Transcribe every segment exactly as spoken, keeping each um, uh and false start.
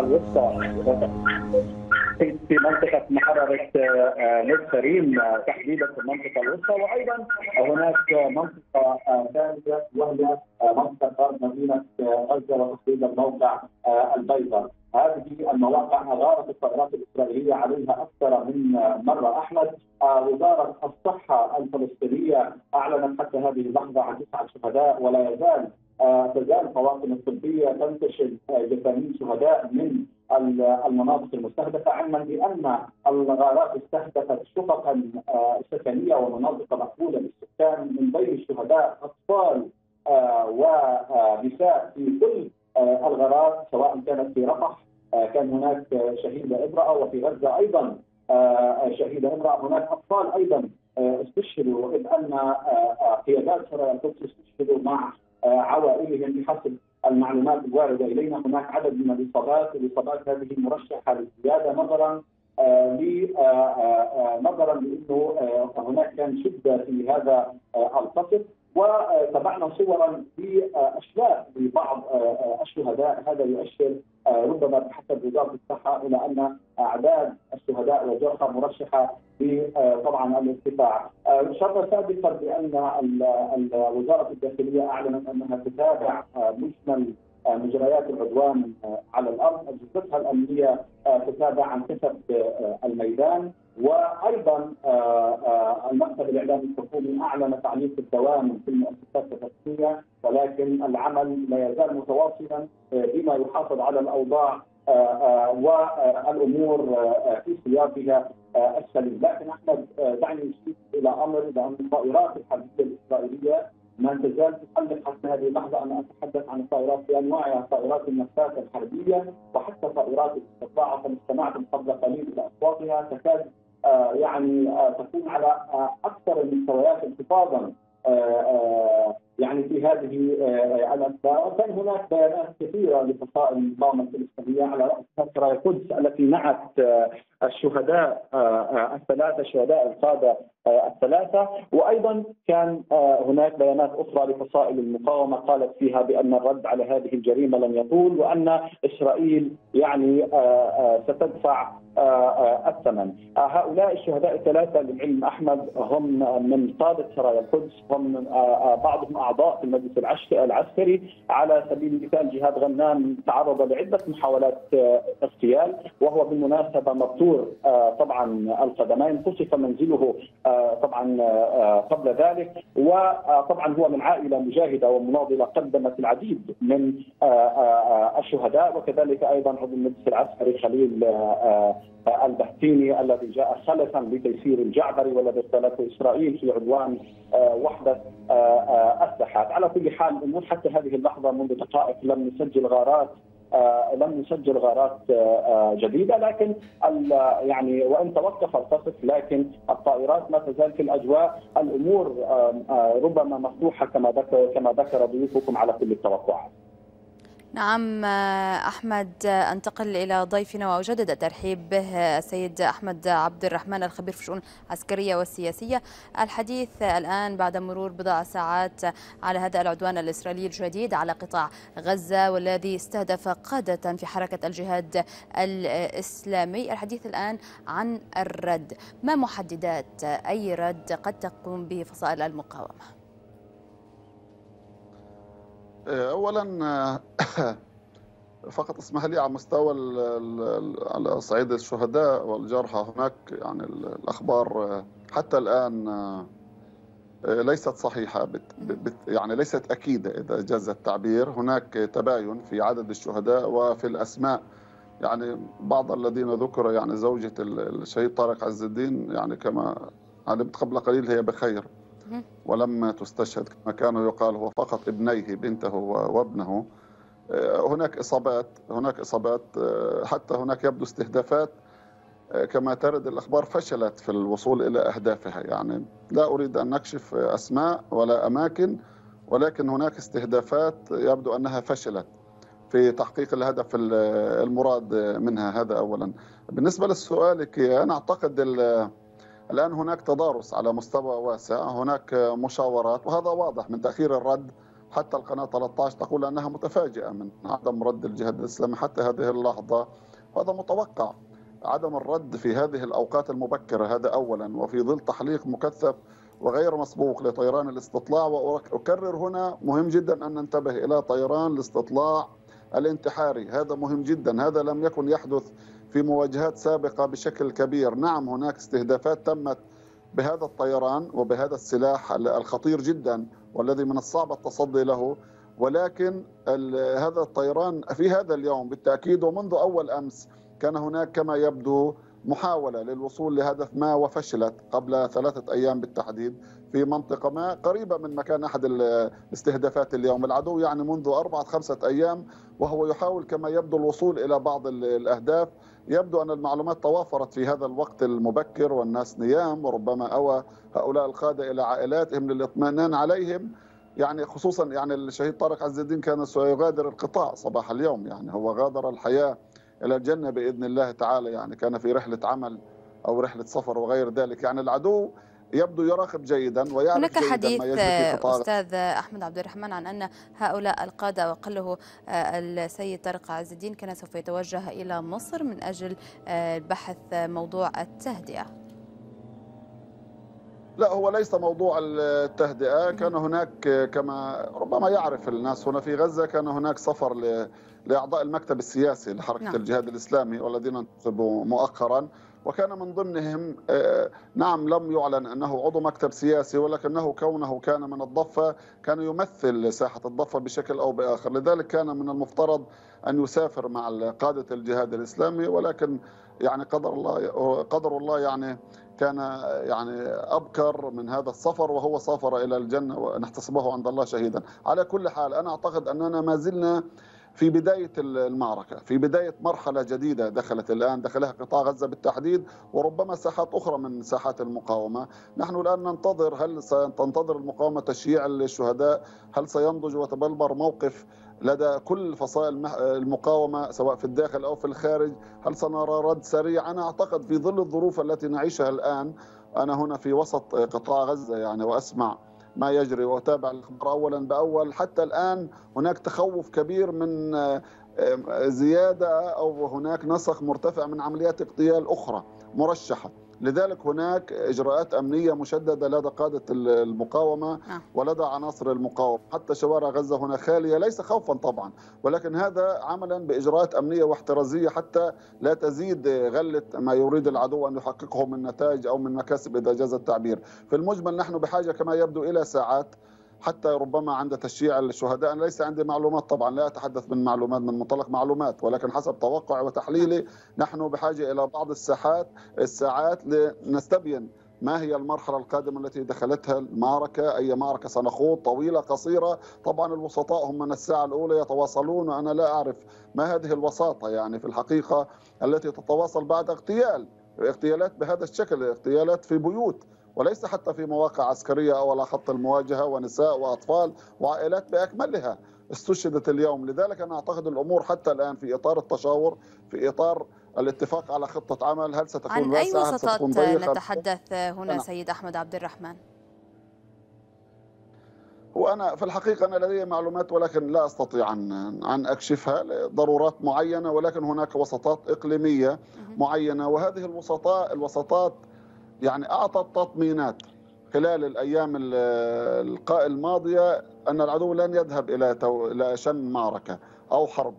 الأقصى الوسطى في منطقة محافظة نصف ريم تحديدا في المنطقة الوسطى، وأيضا هناك منطقة ثالثة وهي منطقة غرب مدينة غزة وتحديدا موقع البيضاء. هذه المواقع غارت الطائرات الإسرائيلية عليها أكثر من مرة. أحمد، وزارة الصحة الفلسطينية أعلنت حتى هذه اللحظة عن تسعة شهداء، ولا يزال تزال الطواقم الطبية تنتشل جثامين شهداء من المناطق المستهدفة، علما بأن الغارات استهدفت شققا سكنية ومناطق مقفولة للسكان، من بين الشهداء أطفال ونساء في كل الغارات، سواء كانت في رفح كان هناك شهيدة امرأة، وفي غزة أيضا شهيدة امرأة. هناك أطفال أيضا استشهدوا، إذ أن قيادات سرايا القدس استشهدوا مع عوائلهم بحسب المعلومات الواردة إلينا. هناك عدد من الإصابات، الإصابات هذه مرشحة للزيادة نظرا نظرا لأنه هناك كان شدة في هذا القصف، وتبعنا صورا باشلاء لبعض الشهداء. هذا يؤشر ربما بحسب وزاره الصحه الى ان اعداد الشهداء والجرحى مرشحه طبعا الارتفاع. اشرنا سابقا بان وزاره الداخليه اعلنت انها تتابع مجمل مجريات العدوان على الارض، اجهزتها الامنيه تتابع عن كثب الميدان، وايضا المكتب الاعلامي الحكومي اعلن تعليق الدوام في المؤسسات الرسميه، ولكن العمل لا يزال متواصلا بما يحافظ على الاوضاع والامور في سياقها السليم. لكن احمد، دعني اشير الى امر بان الطائرات الحربيه الاسرائيليه ما تزال تحلق حتى هذه اللحظه. انا اتحدث عن الطائرات بانواعها، طائرات النفاثات الحربيه وحتى طائرات الاستطلاع، فقد استمعتم قبل قليل الى اصواتها تكاد آه يعني آه تكون على آه اكثر المستويات انخفاضا آه آه يعني في هذه آه الأسباب. وكان هناك بيانات كثيره لفصائل المقاومه الاسلاميه على راسها سرايا القدس التي نعت آه الشهداء آه الثلاثه، شهداء القاده آه الثلاثه، وايضا كان آه هناك بيانات اخرى لفصائل المقاومه قالت فيها بان الرد على هذه الجريمه لن يطول، وان اسرائيل يعني آه آه ستدفع الثمن. هؤلاء الشهداء الثلاثة للعلم أحمد هم من قادة سرايا القدس، هم بعضهم أعضاء في المجلس العسكري. على سبيل المثال جهاد غنان تعرض لعدة محاولات اغتيال، وهو بالمناسبة مبتور طبعا القدمين، قصف منزله طبعا قبل ذلك، وطبعا هو من عائلة مجاهدة ومناضلة قدمت العديد من الشهداء، وكذلك أيضا عضو المجلس العسكري خليل البهتيني الذي جاء خلفا لتيسير الجعبري والذي اغتالته اسرائيل في عدوان وحده الساحات. على كل حال الامور حتى هذه اللحظه منذ دقائق لم نسجل غارات لم نسجل غارات جديده، لكن يعني وان توقف القصف لكن الطائرات ما تزال في الاجواء. الامور ربما مفتوحه كما ذكر كما ذكر ضيوفكم على كل التوقعات. نعم أحمد، أنتقل إلى ضيفنا وأجدد الترحيب به السيد أحمد عبد الرحمن الخبير في الشؤون العسكرية والسياسية. الحديث الآن بعد مرور بضع ساعات على هذا العدوان الإسرائيلي الجديد على قطاع غزة والذي استهدف قادة في حركة الجهاد الإسلامي. الحديث الآن عن الرد، ما محددات أي رد قد تقوم به فصائل المقاومة؟ اولا فقط اسمح لي على مستوى على صعيد الشهداء والجرحى، هناك يعني الاخبار حتى الان ليست صحيحه، يعني ليست اكيده اذا جاز التعبير. هناك تباين في عدد الشهداء وفي الاسماء، يعني بعض الذين ذكر يعني زوجة الشهيد طارق عز الدين يعني كما علمت قبل قليل هي بخير ولم تستشهد كما كان يقال، هو فقط ابنيه بنته وابنه. هناك إصابات هناك إصابات حتى هناك يبدو استهدافات كما ترد الأخبار فشلت في الوصول إلى أهدافها. يعني لا أريد أن نكشف أسماء ولا أماكن، ولكن هناك استهدافات يبدو أنها فشلت في تحقيق الهدف المراد منها. هذا أولا. بالنسبة لسؤالك، أنا أعتقد الآن هناك تدارس على مستوى واسع، هناك مشاورات، وهذا واضح من تأخير الرد حتى القناة ثلاثة عشر تقول أنها متفاجئة من عدم رد الجهاد الإسلامي حتى هذه اللحظة، وهذا متوقع. عدم الرد في هذه الأوقات المبكرة هذا أولا، وفي ظل تحليق مكثف وغير مسبوق لطيران الاستطلاع. وأكرر هنا مهم جدا أن ننتبه إلى طيران الاستطلاع الانتحاري، هذا مهم جدا، هذا لم يكن يحدث في مواجهات سابقة بشكل كبير. نعم هناك استهدافات تمت بهذا الطيران وبهذا السلاح الخطير جدا والذي من الصعب التصدي له، ولكن هذا الطيران في هذا اليوم بالتأكيد ومنذ أول أمس كان هناك كما يبدو محاولة للوصول لهدف ما وفشلت قبل ثلاثة أيام بالتحديد في منطقة ما قريبة من مكان أحد الاستهدافات اليوم. العدو يعني منذ أربعة خمسة أيام وهو يحاول كما يبدو الوصول إلى بعض الأهداف. يبدو أن المعلومات توافرت في هذا الوقت المبكر والناس نيام، وربما أوى هؤلاء القادة إلى عائلاتهم للاطمئنان عليهم، يعني خصوصا يعني الشهيد طارق عز الدين كان سيغادر القطاع صباح اليوم، يعني هو غادر الحياة إلى الجنة بإذن الله تعالى، يعني كان في رحلة عمل أو رحلة سفر وغير ذلك. يعني العدو يبدو يراقب جيدا ويعرف هناك جيداً حديث ما يجري في قطاع. أستاذ أحمد عبد الرحمن عن أن هؤلاء القادة وأقله السيد طارق عز الدين كان سوف يتوجه إلى مصر من أجل بحث موضوع التهدئة. لا هو ليس موضوع التهدئة، كان هناك كما ربما يعرف الناس هنا في غزة كان هناك سفر ل لأعضاء المكتب السياسي لحركة نعم. الجهاد الإسلامي والذين انتخبوا مؤخرا، وكان من ضمنهم نعم لم يعلن أنه عضو مكتب سياسي، ولكنه كونه كان من الضفة كان يمثل ساحة الضفة بشكل أو بآخر، لذلك كان من المفترض أن يسافر مع قادة الجهاد الإسلامي، ولكن يعني قدر الله قدر الله يعني كان يعني أبكر من هذا السفر وهو سافر إلى الجنة ونحتسبه عند الله شهيدا. على كل حال أنا أعتقد أننا ما زلنا في بداية المعركة، في بداية مرحلة جديدة دخلت الآن دخلها قطاع غزة بالتحديد وربما ساحات أخرى من ساحات المقاومة. نحن الآن ننتظر، هل ستنتظر المقاومة تشييع الشهداء؟ هل سينضج وتبلبر موقف لدى كل فصائل المقاومة سواء في الداخل أو في الخارج؟ هل سنرى رد سريع؟ أنا أعتقد في ظل الظروف التي نعيشها الآن، أنا هنا في وسط قطاع غزة يعني وأسمع ما يجري وتابع الأخبار أولا بأول، حتى الآن هناك تخوف كبير من زيادة أو هناك نسق مرتفع من عمليات اغتيال أخرى مرشحة، لذلك هناك إجراءات أمنية مشددة لدى قادة المقاومة ولدى عناصر المقاومة. حتى شوارع غزة هنا خالية ليس خوفا طبعا، ولكن هذا عملا بإجراءات أمنية واحترازية حتى لا تزيد غلة ما يريد العدو أن يحققه من نتائج أو من مكاسب إذا جاز التعبير. في المجمل نحن بحاجة كما يبدو إلى ساعات حتى ربما عند تشييع الشهداء. أنا ليس عندي معلومات طبعا، لا أتحدث من معلومات من منطلق معلومات، ولكن حسب توقع وتحليلي نحن بحاجة إلى بعض الساعات الساعات لنستبين ما هي المرحلة القادمة التي دخلتها المعركة، أي معركة سنخوض طويلة قصيرة. طبعا الوسطاء هم من الساعة الأولى يتواصلون، وأنا لا أعرف ما هذه الوساطة يعني في الحقيقة التي تتواصل بعد اغتيال اغتيالات بهذا الشكل، اغتيالات في بيوت وليس حتى في مواقع عسكرية أو على خط المواجهة، ونساء وأطفال وعائلات بأكملها استشهدت اليوم. لذلك أنا أعتقد الأمور حتى الآن في إطار التشاور، في إطار الاتفاق على خطة عمل. هل ستكون عن أي وسطات نتحدث هنا أنا. سيد أحمد عبد الرحمن، وأنا في الحقيقة أنا لدي معلومات ولكن لا أستطيع أن أن أكشفها لضرورات معينة، ولكن هناك وسطات إقليمية معينة، وهذه الوسطاء الوسطات يعني أعطت تطمينات خلال الأيام الماضية أن العدو لن يذهب إلى شن معركة أو حرب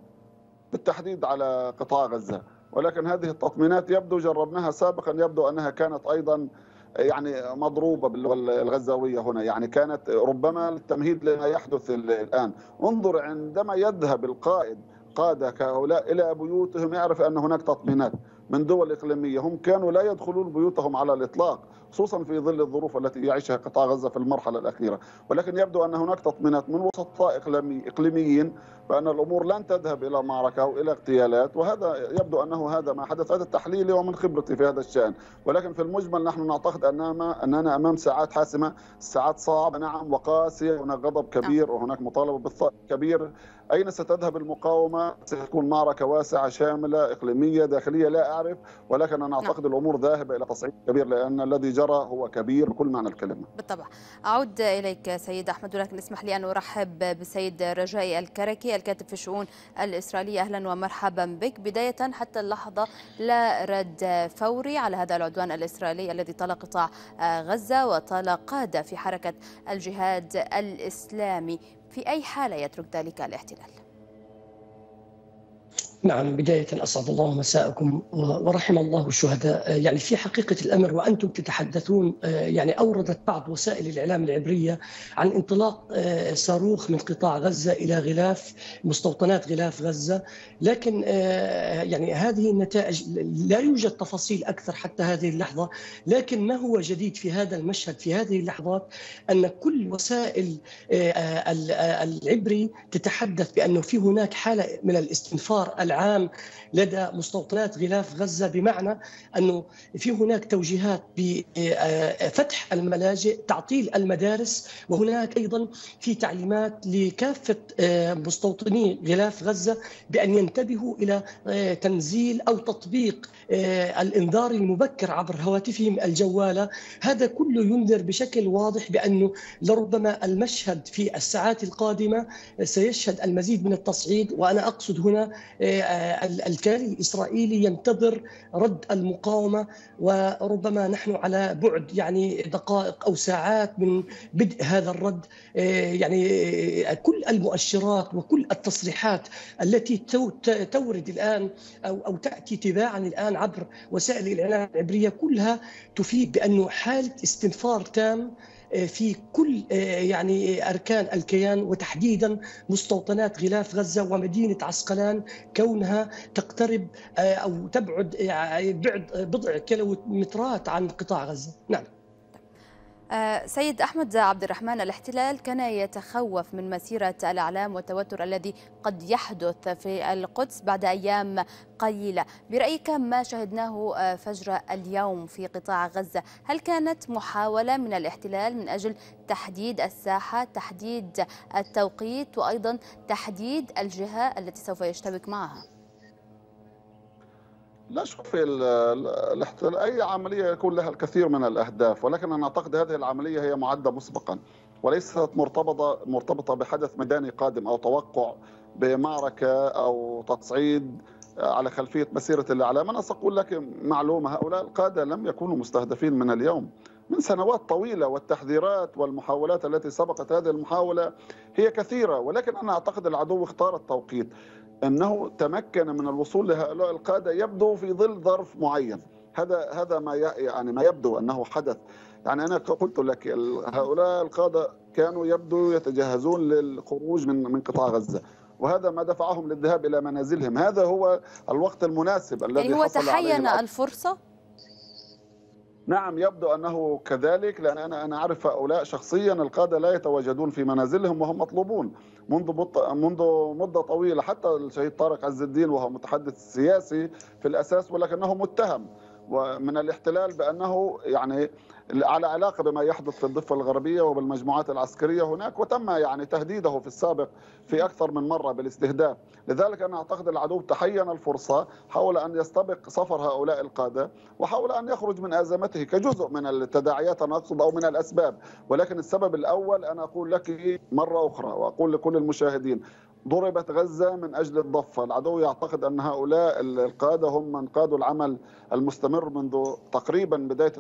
بالتحديد على قطاع غزة، ولكن هذه التطمينات يبدو جربناها سابقا، يبدو أنها كانت أيضا يعني مضروبة باللغة الغزاوية هنا، يعني كانت ربما التمهيد لما يحدث الآن. انظر عندما يذهب القائد قادة كهؤلاء إلى بيوتهم يعرف أن هناك تطمينات من دول إقليمية، هم كانوا لا يدخلون بيوتهم على الإطلاق خصوصا في ظل الظروف التي يعيشها قطاع غزة في المرحلة الأخيرة، ولكن يبدو أن هناك تطمينات من وسطاء إقليمي إقليميين بأن الأمور لن تذهب إلى معركة وإلى اغتيالات، وهذا يبدو أنه هذا ما حدث. هذا تحليلي ومن خبرتي في هذا الشأن، ولكن في المجمل نحن نعتقد أننا أننا أمام ساعات حاسمة، ساعات صعبة نعم وقاسية، هناك غضب كبير وهناك مطالبة بالثأر كبير. أين ستذهب المقاومة؟ ستكون معركة واسعة شاملة إقليمية داخلية، لا أعرف، ولكن أنا أعتقد نعم. الأمور ذاهبة إلى تصعيد كبير، لأن الذي جرى هو كبير بكل معنى الكلمة. بالطبع. أعود إليك سيد أحمد، ولكن اسمح لي أن أرحب بالسيد رجائي الكركي الكاتب في الشؤون الإسرائيلية. أهلا ومرحبا بك. بداية، حتى اللحظة لا رد فوري على هذا العدوان الإسرائيلي الذي طال قطاع غزة وطال قادة في حركة الجهاد الإسلامي، في أي حالة يترك ذلك الاحتلال؟ نعم، بداية أسعد الله مساءكم ورحم الله الشهداء. يعني في حقيقة الأمر وأنتم تتحدثون، يعني أوردت بعض وسائل الإعلام العبرية عن انطلاق صاروخ من قطاع غزة إلى غلاف مستوطنات غلاف غزة، لكن يعني هذه النتائج لا يوجد تفاصيل أكثر حتى هذه اللحظة. لكن ما هو جديد في هذا المشهد في هذه اللحظات أن كل وسائل العبري تتحدث بأنه في هناك حالة من الاستنفار العام لدى مستوطنات غلاف غزة، بمعنى أنه في هناك توجيهات بفتح الملاجئ، تعطيل المدارس، وهناك أيضا في تعليمات لكافة مستوطني غلاف غزة بأن ينتبهوا إلى تنزيل أو تطبيق الإنذار المبكر عبر هواتفهم الجوالة. هذا كله ينذر بشكل واضح بأنه لربما المشهد في الساعات القادمة سيشهد المزيد من التصعيد، وأنا أقصد هنا الكيان الإسرائيلي ينتظر رد المقاومة، وربما نحن على بعد يعني دقائق أو ساعات من بدء هذا الرد. يعني كل المؤشرات وكل التصريحات التي تورد الآن أو أو تأتي تباعا الآن عبر وسائل الإعلام العبرية كلها تفيد بأنه حالة استنفار تام في كل يعني أركان الكيان، وتحديدا مستوطنات غلاف غزة ومدينة عسقلان، كونها تقترب أو تبعد بعد بضع كيلومترات عن قطاع غزة. نعم. سيد أحمد عبد الرحمن، الاحتلال كان يتخوف من مسيرة الإعلام والتوتر الذي قد يحدث في القدس بعد أيام قليلة. برأيك ما شهدناه فجر اليوم في قطاع غزة، هل كانت محاولة من الاحتلال من أجل تحديد الساحة، تحديد التوقيت، وأيضا تحديد الجهة التي سوف يشتبك معها؟ لا، شوف، الاحتلال أي عملية يكون لها الكثير من الأهداف، ولكن أنا أعتقد هذه العملية هي معدة مسبقا وليست مرتبطة مرتبطة بحدث ميداني قادم أو توقع بمعركة أو تصعيد على خلفية مسيرة الإعلام. أنا سأقول لك معلومة، هؤلاء القادة لم يكونوا مستهدفين من اليوم، من سنوات طويلة، والتحذيرات والمحاولات التي سبقت هذه المحاولة هي كثيرة، ولكن أنا أعتقد العدو اختار التوقيت. أنه تمكن من الوصول لهؤلاء القادة يبدو في ظل ظرف معين، هذا هذا ما يعني ما يبدو أنه حدث. يعني أنا قلت لك هؤلاء القادة كانوا يبدو يتجهزون للخروج من من قطاع غزة، وهذا ما دفعهم للذهاب إلى منازلهم. هذا هو الوقت المناسب الذي يعني هو حصل تحين الفرصة. نعم، يبدو أنه كذلك، لأن أنا أنا أعرف هؤلاء شخصيا. القادة لا يتواجدون في منازلهم وهم مطلوبون منذ منذ مدة طويلة، حتى الشهيد طارق عز الدين وهو متحدث سياسي في الأساس، ولكنه متهم ومن الاحتلال بأنه يعني على علاقة بما يحدث في الضفة الغربية وبالمجموعات العسكرية هناك، وتم يعني تهديده في السابق في أكثر من مرة بالاستهداف. لذلك أنا أعتقد العدو تحين الفرصة، حاول أن يستبق سفر هؤلاء القادة وحاول أن يخرج من أزمته كجزء من التداعيات، أنا أقصد، أو من الأسباب. ولكن السبب الأول أنا أقول لك مرة أخرى وأقول لكل المشاهدين، ضربت غزة من أجل الضفة. العدو يعتقد أن هؤلاء القادة هم من قادوا العمل المستمر منذ تقريبا بداية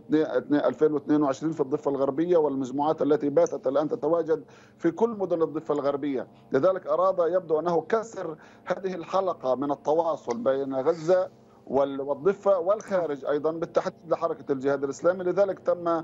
ألفين واثنين وعشرين في الضفة الغربية، والمجموعات التي باتت الآن تتواجد في كل مدن الضفة الغربية. لذلك أراد يبدو أنه كسر هذه الحلقة من التواصل بين غزة والضفة والخارج أيضا، بالتحديد لحركة الجهاد الإسلامي. لذلك تم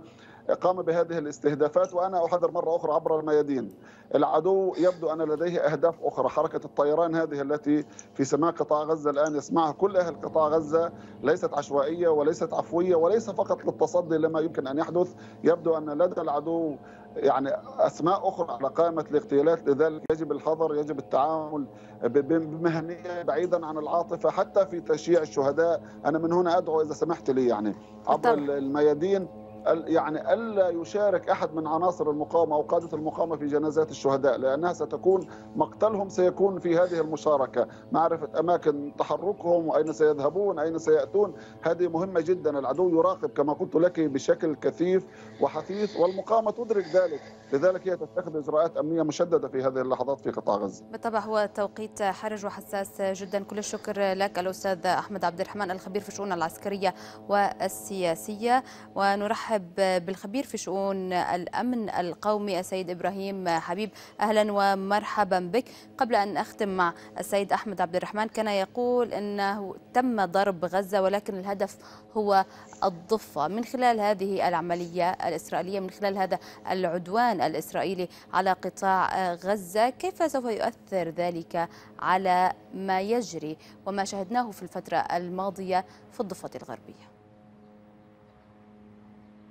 قام بهذه الاستهدافات. وأنا أحذر مرة أخرى عبر الميادين، العدو يبدو أن لديه أهداف أخرى. حركة الطيران هذه التي في سماء قطاع غزة الآن يسمعها كل أهل قطاع غزة ليست عشوائية وليست عفوية، وليس فقط للتصدي لما يمكن أن يحدث. يبدو أن لدى العدو يعني أسماء أخرى على قائمة الاغتيالات. لذلك يجب الحذر، يجب التعامل بمهنية بعيدا عن العاطفة حتى في تشييع الشهداء. أنا من هنا أدعو إذا سمحت لي يعني عبر الميادين يعني ألا يشارك أحد من عناصر المقاومة أو قادة المقاومة في جنازات الشهداء، لأنها ستكون مقتلهم سيكون في هذه المشاركة. معرفة أماكن تحركهم وأين سيذهبون أين سيأتون هذه مهمة جدا. العدو يراقب كما قلت لك بشكل كثيف وحثيث والمقاومة تدرك ذلك، لذلك هي تتخذ إجراءات أمنية مشددة في هذه اللحظات في قطاع غزة. بالطبع هو توقيت حرج وحساس جدا. كل الشكر لك الأستاذ أحمد عبد الرحمن الخبير في الشؤون العسكرية والسياسية، ونرحب بالخبير في شؤون الأمن القومي السيد إبراهيم حبيب. أهلا ومرحبا بك. قبل أن أختم مع السيد أحمد عبد الرحمن، كان يقول أنه تم ضرب غزة ولكن الهدف هو الضفة. من خلال هذه العملية الإسرائيلية، من خلال هذا العدوان الإسرائيلي على قطاع غزة، كيف سوف يؤثر ذلك على ما يجري وما شاهدناه في الفترة الماضية في الضفة الغربية؟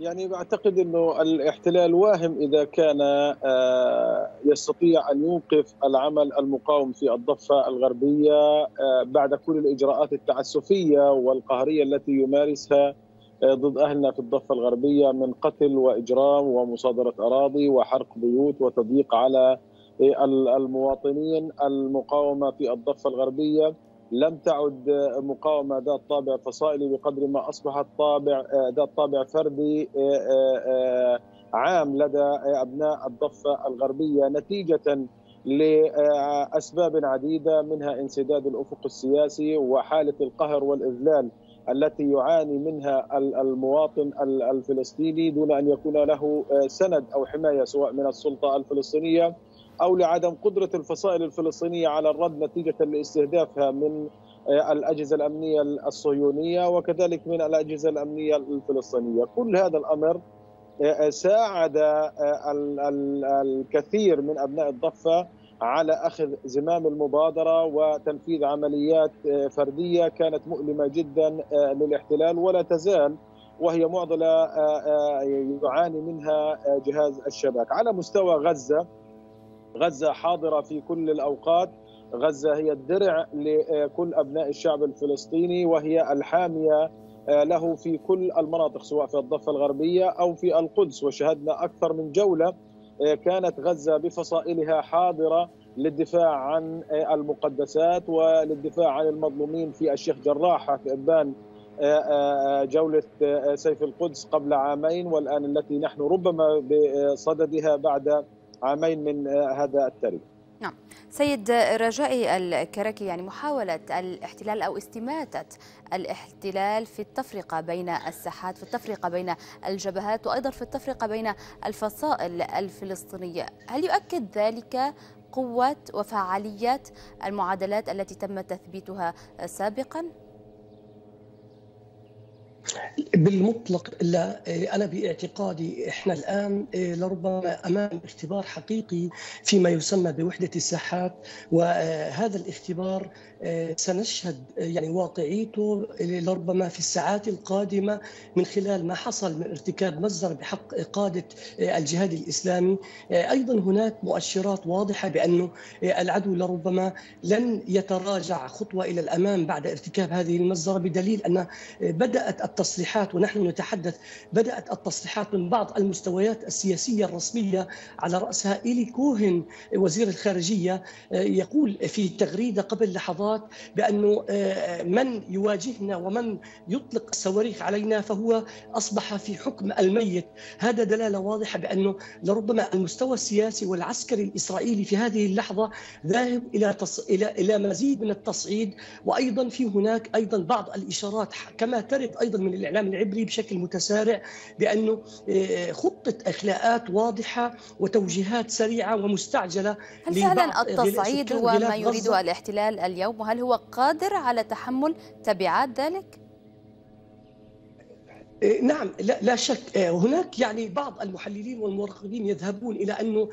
يعني أعتقد أنه الاحتلال واهم إذا كان يستطيع أن يوقف العمل المقاوم في الضفة الغربية بعد كل الإجراءات التعسفية والقهرية التي يمارسها ضد أهلنا في الضفة الغربية من قتل وإجرام ومصادرة أراضي وحرق بيوت وتضييق على المواطنين. المقاومة في الضفة الغربية لم تعد مقاومة ذات طابع فصائلي بقدر ما أصبحت طابع ذات طابع فردي عام لدى أبناء الضفة الغربية نتيجة لأسباب عديدة، منها انسداد الأفق السياسي وحالة القهر والإذلال التي يعاني منها المواطن الفلسطيني دون أن يكون له سند أو حماية سواء من السلطة الفلسطينية أو لعدم قدرة الفصائل الفلسطينية على الرد نتيجة لاستهدافها من الأجهزة الأمنية الصهيونية وكذلك من الأجهزة الأمنية الفلسطينية. كل هذا الأمر ساعد الكثير من أبناء الضفة على أخذ زمام المبادرة وتنفيذ عمليات فردية كانت مؤلمة جدا للاحتلال ولا تزال، وهي معضلة يعاني منها جهاز الشباك. على مستوى غزة، غزة حاضرة في كل الأوقات، غزة هي الدرع لكل أبناء الشعب الفلسطيني وهي الحامية له في كل المناطق سواء في الضفة الغربية أو في القدس، وشهدنا أكثر من جولة كانت غزة بفصائلها حاضرة للدفاع عن المقدسات وللدفاع عن المظلومين في الشيخ جراحة في إبان جولة سيف القدس قبل عامين والآن التي نحن ربما بصددها بعد عامين من هذا التاريخ. نعم سيد رجائي الكركي، يعني محاولة الاحتلال أو استماتة الاحتلال في التفرقة بين الساحات، في التفرقة بين الجبهات، وأيضا في التفرقة بين الفصائل الفلسطينية، هل يؤكد ذلك قوة وفعالية المعادلات التي تم تثبيتها سابقا؟ بالمطلق لا. أنا باعتقادي إحنا الآن لربما أمام اختبار حقيقي فيما يسمى بوحدة الساحات، وهذا الاختبار سنشهد يعني واقعيته لربما في الساعات القادمة من خلال ما حصل من ارتكاب مزر بحق قادة الجهاد الإسلامي. أيضا هناك مؤشرات واضحة بأنه العدو لربما لن يتراجع خطوة إلى الأمام بعد ارتكاب هذه المزرة، بدليل أن بدأت التصريحات ونحن نتحدث بدأت التصريحات من بعض المستويات السياسية الرسمية على رأسها إي كوهن وزير الخارجية، يقول في تغريدة قبل لحظات بأنه من يواجهنا ومن يطلق الصواريخ علينا فهو أصبح في حكم الميت. هذا دلالة واضحة بأنه لربما المستوى السياسي والعسكري الإسرائيلي في هذه اللحظة ذاهب إلى تص... إلى إلى مزيد من التصعيد، وأيضا في هناك أيضا بعض الإشارات كما ترد أيضا من الإعلام العبري بشكل متسارع بأنه خطة إخلاءات واضحة وتوجيهات سريعة ومستعجلة. هل فعلا التصعيد هو ما يريده الاحتلال اليوم، وهل هو قادر على تحمل تبعات ذلك؟ نعم لا, لا شك. هناك يعني بعض المحللين والمراقبين يذهبون إلى أنه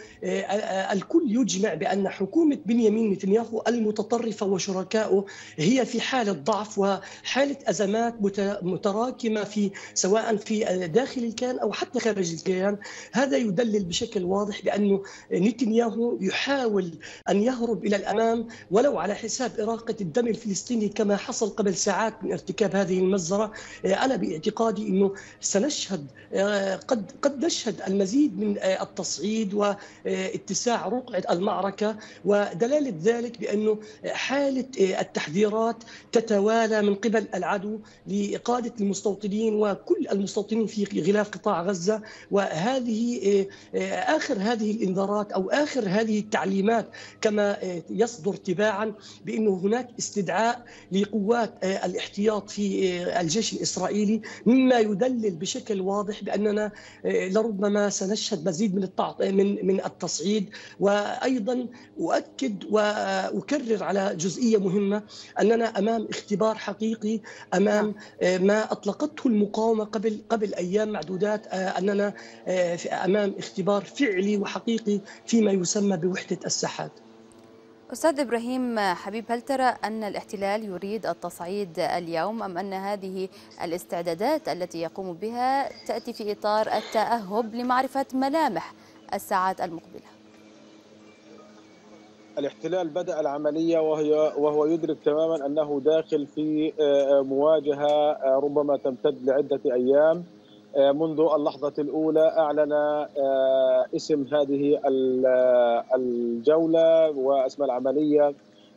الكل يجمع بأن حكومة بنيامين نتنياهو المتطرفة وشركائه هي في حالة ضعف وحالة أزمات متراكمة في سواء في داخل الكيان أو حتى خارج الكيان. هذا يدلل بشكل واضح بأنه نتنياهو يحاول أن يهرب إلى الأمام ولو على حساب إراقة الدم الفلسطيني كما حصل قبل ساعات من ارتكاب هذه المزرعة. أنا باعتقادي انه سنشهد قد قد نشهد المزيد من التصعيد واتساع رقعة المعركة، ودلالة ذلك بانه حالة التحذيرات تتوالى من قبل العدو لإقادة المستوطنين وكل المستوطنين في غلاف قطاع غزة، وهذه آخر هذه الإنذارات أو آخر هذه التعليمات كما يصدر تباعا بأنه هناك استدعاء لقوات الاحتياط في الجيش الإسرائيلي، مما يدلل بشكل واضح بأننا لربما سنشهد مزيد من من من التصعيد. وأيضا أؤكد وأكرر على جزئية مهمة أننا أمام اختبار حقيقي أمام ما أطلقته المقاومة قبل قبل أيام معدودات، أننا أمام اختبار فعلي وحقيقي فيما يسمى بوحدة الساحات. أستاذ إبراهيم حبيب، هل ترى أن الاحتلال يريد التصعيد اليوم أم أن هذه الاستعدادات التي يقوم بها تأتي في إطار التأهب لمعرفة ملامح الساعات المقبلة؟ الاحتلال بدأ العملية وهي وهو يدرك تماما أنه داخل في مواجهة ربما تمتد لعدة أيام. منذ اللحظة الأولى أعلن اسم هذه الجولة واسم العملية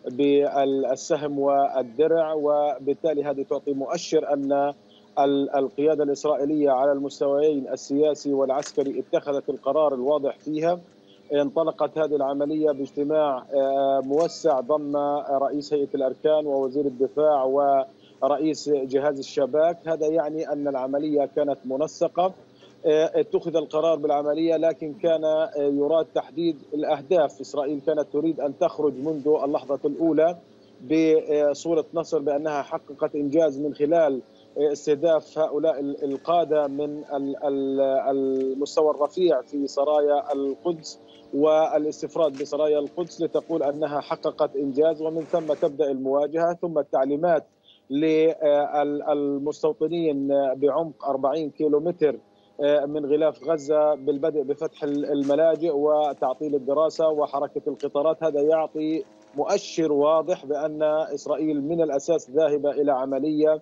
بالسهم والدرع، وبالتالي هذه تعطي مؤشر أن القيادة الإسرائيلية على المستويين السياسي والعسكري اتخذت القرار الواضح فيها. انطلقت هذه العملية باجتماع موسع ضم رئيس هيئة الأركان ووزير الدفاع ورئيس جهاز الشباك. هذا يعني أن العملية كانت منسقة، اتخذ القرار بالعملية، لكن كان يراد تحديد الأهداف. إسرائيل كانت تريد أن تخرج منذ اللحظة الأولى بصورة نصر بأنها حققت إنجاز من خلال استهداف هؤلاء القادة من المستوى الرفيع في سرايا القدس والاستفراد بسرايا القدس لتقول أنها حققت إنجاز، ومن ثم تبدأ المواجهة. ثم التعليمات للمستوطنين بعمق أربعين كيلومتر من غلاف غزة بالبدء بفتح الملاجئ وتعطيل الدراسة وحركة القطارات. هذا يعطي مؤشر واضح بأن إسرائيل من الأساس ذاهبة إلى عملية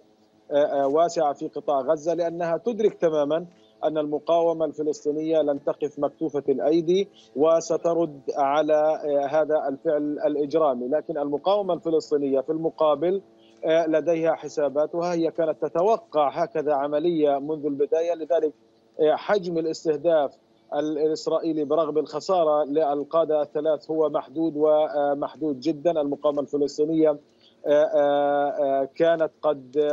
واسعة في قطاع غزة، لأنها تدرك تماما أن المقاومة الفلسطينية لن تقف مكتوفة الأيدي وسترد على هذا الفعل الإجرامي. لكن المقاومة الفلسطينية في المقابل لديها حساباتها، هي كانت تتوقع هكذا عملية منذ البداية. لذلك حجم الاستهداف الإسرائيلي برغم الخسارة للقادة الثلاث هو محدود ومحدود جدا. المقاومة الفلسطينية كانت قد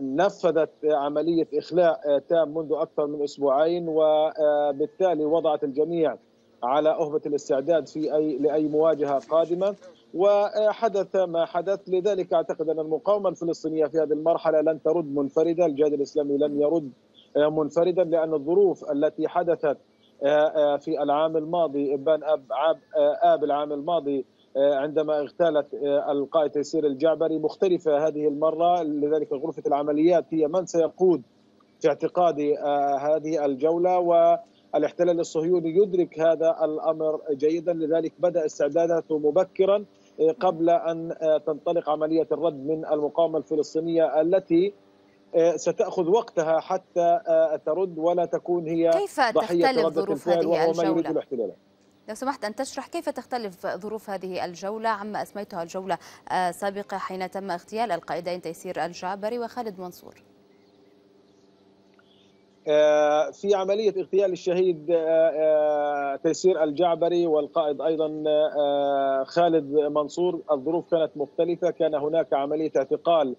نفذت عملية إخلاء تام منذ أكثر من أسبوعين، وبالتالي وضعت الجميع على أهبة الاستعداد في أي لأي مواجهة قادمة، وحدث ما حدث. لذلك أعتقد أن المقاومة الفلسطينية في هذه المرحلة لن ترد منفردة، الجهاد الإسلامي لن يرد منفردا، لأن الظروف التي حدثت في العام الماضي ابان أب عاب آب العام الماضي عندما اغتالت القائد تيسير الجعبري مختلفة هذه المرة. لذلك غرفة العمليات هي من سيقود في اعتقادي هذه الجولة، والاحتلال الصهيوني يدرك هذا الأمر جيدا. لذلك بدأ استعداداته مبكرا قبل أن تنطلق عملية الرد من المقاومة الفلسطينية التي ستأخذ وقتها حتى ترد ولا تكون هي ضحية ردة الفعل وهو ما يريد الاحتلال. لو سمحت أن تشرح كيف تختلف ظروف هذه الجولة عما أسميتها الجولة السابقة حين تم اغتيال القائدين تيسير الجعبري وخالد منصور؟ في عملية اغتيال الشهيد تيسير الجعبري والقائد أيضا خالد منصور الظروف كانت مختلفة. كان هناك عملية اعتقال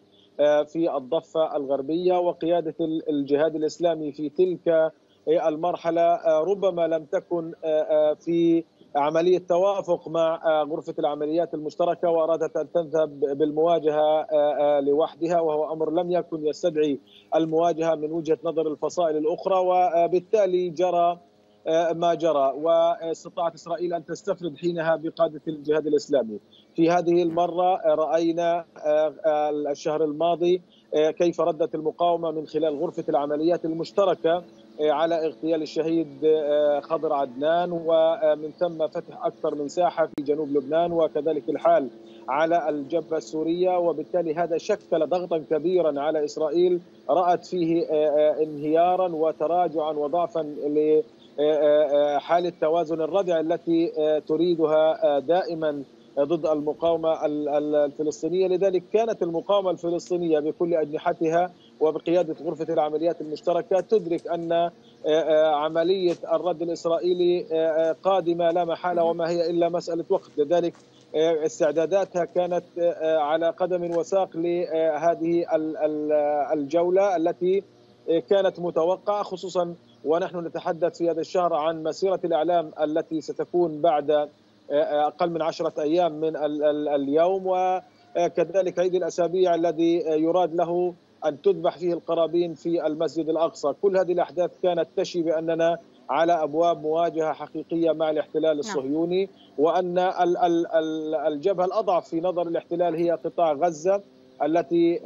في الضفة الغربية، وقيادة الجهاد الإسلامي في تلك المرحلة ربما لم تكن في عملية توافق مع غرفة العمليات المشتركة وأرادت أن تذهب بالمواجهة لوحدها، وهو أمر لم يكن يستدعي المواجهة من وجهة نظر الفصائل الأخرى، وبالتالي جرى ما جرى، واستطاعت إسرائيل أن تستفرد حينها بقادة الجهاد الإسلامي. في هذه المرة رأينا الشهر الماضي كيف ردت المقاومة من خلال غرفة العمليات المشتركة على اغتيال الشهيد خضر عدنان، ومن ثم فتح أكثر من ساحة في جنوب لبنان، وكذلك الحال على الجبهة السورية. وبالتالي هذا شكل ضغطا كبيرا على إسرائيل رأت فيه انهيارا وتراجعا وضعفا لحالة توازن الردع التي تريدها دائما ضد المقاومة الفلسطينية. لذلك كانت المقاومة الفلسطينية بكل أجنحتها وبقيادة غرفة العمليات المشتركة تدرك أن عملية الرد الإسرائيلي قادمة لا محالة، وما هي إلا مسألة وقت. لذلك استعداداتها كانت على قدم وساق لهذه الجولة التي كانت متوقعة، خصوصا ونحن نتحدث في هذا الشهر عن مسيرة الإعلام التي ستكون بعد أقل من عشرة أيام من اليوم، وكذلك عيد الأسابيع الذي يراد له أن تذبح فيه القرابين في المسجد الأقصى. كل هذه الأحداث كانت تشي بأننا على أبواب مواجهة حقيقية مع الاحتلال الصهيوني، وأن الجبهة الأضعف في نظر الاحتلال هي قطاع غزة التي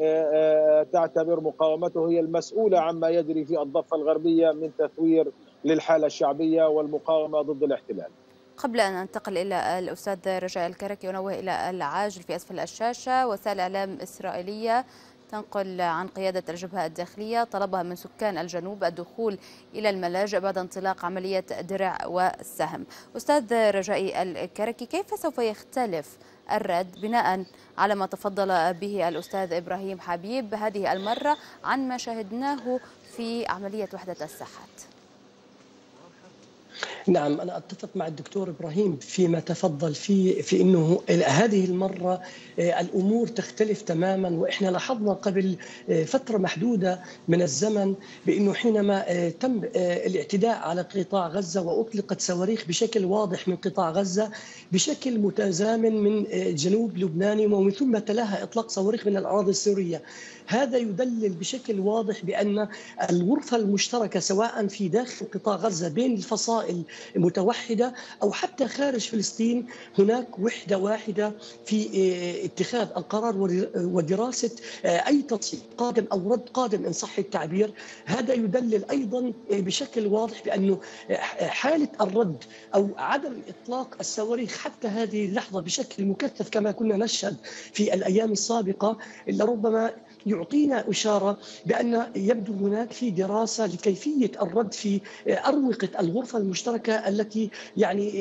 تعتبر مقاومته هي المسؤولة عما يجري في الضفة الغربية من تثوير للحالة الشعبية والمقاومة ضد الاحتلال. قبل أن أنتقل إلى الأستاذ رجاء الكركي ينوه إلى العاجل في أسفل الشاشة، وسائل إعلام إسرائيلية تنقل عن قيادة الجبهة الداخلية طلبها من سكان الجنوب الدخول إلى الملاجئ بعد انطلاق عملية درع وسهم. أستاذ رجائي الكركي، كيف سوف يختلف الرد بناء على ما تفضل به الأستاذ إبراهيم حبيب هذه المرة عن ما شاهدناه في عملية وحدة الساحات؟ نعم، أنا أتفق مع الدكتور إبراهيم فيما تفضل فيه في أنه هذه المرة الأمور تختلف تماما. وإحنا لاحظنا قبل فترة محدودة من الزمن بأنه حينما تم الاعتداء على قطاع غزة وأطلقت صواريخ بشكل واضح من قطاع غزة بشكل متزامن من جنوب لبنان، ومن ثم تلاها إطلاق صواريخ من الأراضي السورية، هذا يدلل بشكل واضح بأن الغرفة المشتركة سواء في داخل قطاع غزة بين الفصائل متوحدة أو حتى خارج فلسطين هناك وحدة واحدة في اتخاذ القرار ودراسة أي تنسيق قادم أو رد قادم إن صح التعبير. هذا يدلل أيضا بشكل واضح بأنه حالة الرد أو عدم إطلاق الصواريخ حتى هذه اللحظة بشكل مكثف كما كنا نشهد في الأيام السابقة لربما يعطينا إشارة بأن يبدو هناك في دراسة لكيفية الرد في أروقة الغرفة المشتركة التي يعني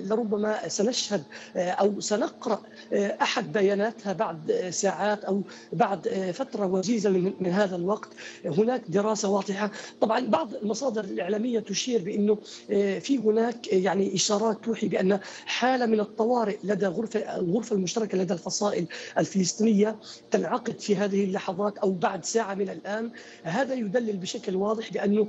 لربما سنشهد أو سنقرأ أحد بياناتها بعد ساعات أو بعد فترة وجيزة من هذا الوقت. هناك دراسة واضحة، طبعا بعض المصادر الإعلامية تشير بأنه في هناك يعني إشارات توحي بأن حالة من الطوارئ لدى غرفة الغرفة المشتركة لدى الفصائل الفلسطينية تنعقد في هذه هذه اللحظات أو بعد ساعة من الآن. هذا يدلل بشكل واضح بأنه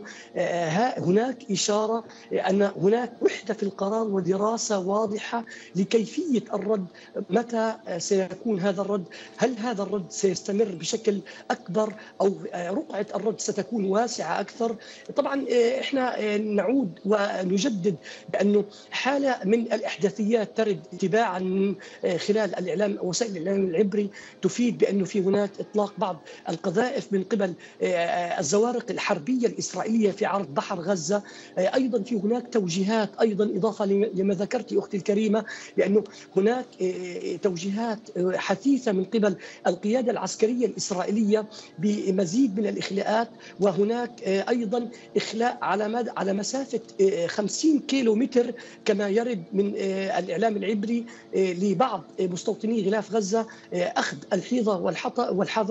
هناك إشارة أن هناك وحدة في القرار ودراسة واضحة لكيفية الرد. متى سيكون هذا الرد؟ هل هذا الرد سيستمر بشكل أكبر أو رقعة الرد ستكون واسعة أكثر؟ طبعا إحنا نعود ونجدد بأنه حالة من الإحداثيات ترد تباعا من خلال الإعلام وسائل الإعلام العبري تفيد بأنه في هناك إطلاق بعض القذائف من قبل الزوارق الحربية الإسرائيلية في عرض بحر غزة. أيضا في هناك توجيهات، أيضا إضافة لما ذكرت أختي الكريمة لأنه هناك توجيهات حثيثة من قبل القيادة العسكرية الإسرائيلية بمزيد من الإخلاءات، وهناك أيضا إخلاء على مدى على مسافة خمسين كيلو متر كما يرد من الإعلام العبري لبعض مستوطني غلاف غزة، أخذ الحيضة والحطأ والحذر،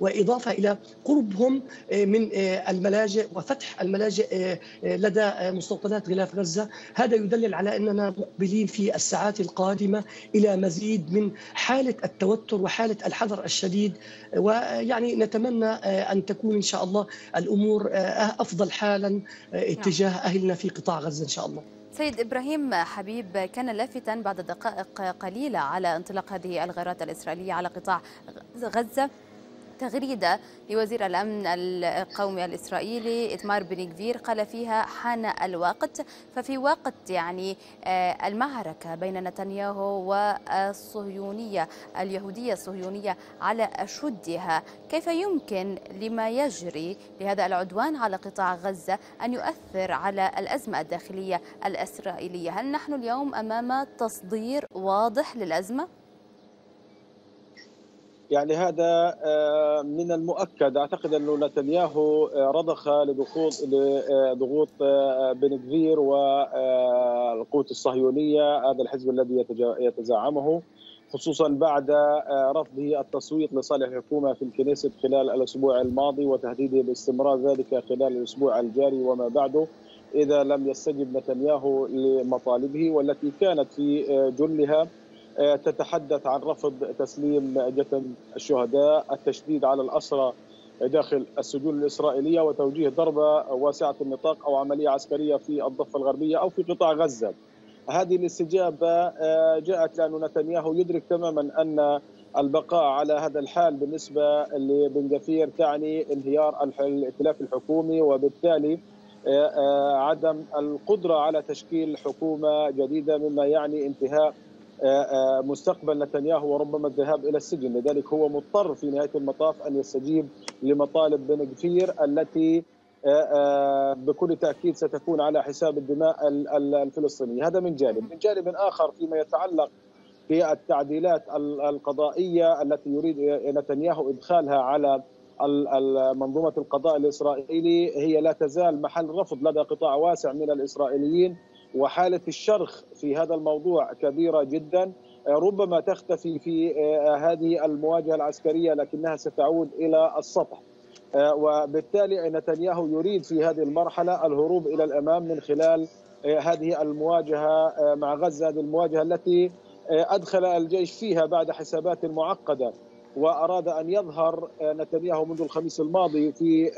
وإضافة إلى قربهم من الملاجئ وفتح الملاجئ لدى مستوطنات غلاف غزة. هذا يدلل على أننا مقبلين في الساعات القادمة إلى مزيد من حالة التوتر وحالة الحذر الشديد، ويعني نتمنى أن تكون إن شاء الله الأمور أفضل حالا اتجاه أهلنا في قطاع غزة إن شاء الله. سيد إبراهيم حبيب، كان لافتا بعد دقائق قليلة على انطلاق هذه الغارات الإسرائيلية على قطاع غزة تغريدة لوزير الأمن القومي الإسرائيلي إتمار بن غفير قال فيها حان الوقت، ففي وقت يعني المعركة بين نتنياهو والصهيونية اليهودية الصهيونية على أشدها. كيف يمكن لما يجري لهذا العدوان على قطاع غزة أن يؤثر على الأزمة الداخلية الإسرائيلية؟ هل نحن اليوم أمام تصدير واضح للأزمة؟ يعني هذا من المؤكد، اعتقد انه نتنياهو رضخ لضغوط لضغوط بن غفير والقوات الصهيونيه، هذا الحزب الذي يتزعمه، خصوصا بعد رفضه التصويت لصالح الحكومه في الكنيست خلال الاسبوع الماضي وتهديده باستمرار ذلك خلال الاسبوع الجاري وما بعده اذا لم يستجب نتنياهو لمطالبه، والتي كانت في جلها تتحدث عن رفض تسليم جثم الشهداء، التشديد على الأسرى داخل السجون الإسرائيلية، وتوجيه ضربة واسعة النطاق أو عملية عسكرية في الضفة الغربية أو في قطاع غزة. هذه الاستجابة جاءت لأن نتنياهو يدرك تماما أن البقاء على هذا الحال بالنسبة لبن غفير تعني انهيار الائتلاف الحكومي، وبالتالي عدم القدرة على تشكيل حكومة جديدة، مما يعني انتهاء مستقبل نتنياهو وربما الذهاب إلى السجن. لذلك هو مضطر في نهاية المطاف أن يستجيب لمطالب بن غفير التي بكل تأكيد ستكون على حساب الدماء الفلسطينية. هذا من جانب. من جانب آخر فيما يتعلق بالتعديلات القضائية التي يريد نتنياهو إدخالها على منظومة القضاء الإسرائيلي، هي لا تزال محل رفض لدى قطاع واسع من الإسرائيليين، وحالة الشرخ في هذا الموضوع كبيرة جدا، ربما تختفي في هذه المواجهة العسكرية لكنها ستعود إلى السطح، وبالتالي نتنياهو يريد في هذه المرحلة الهروب إلى الأمام من خلال هذه المواجهة مع غزة، هذه المواجهة التي أدخل الجيش فيها بعد حسابات معقدة. وأراد أن يظهر نتنياهو منذ الخميس الماضي في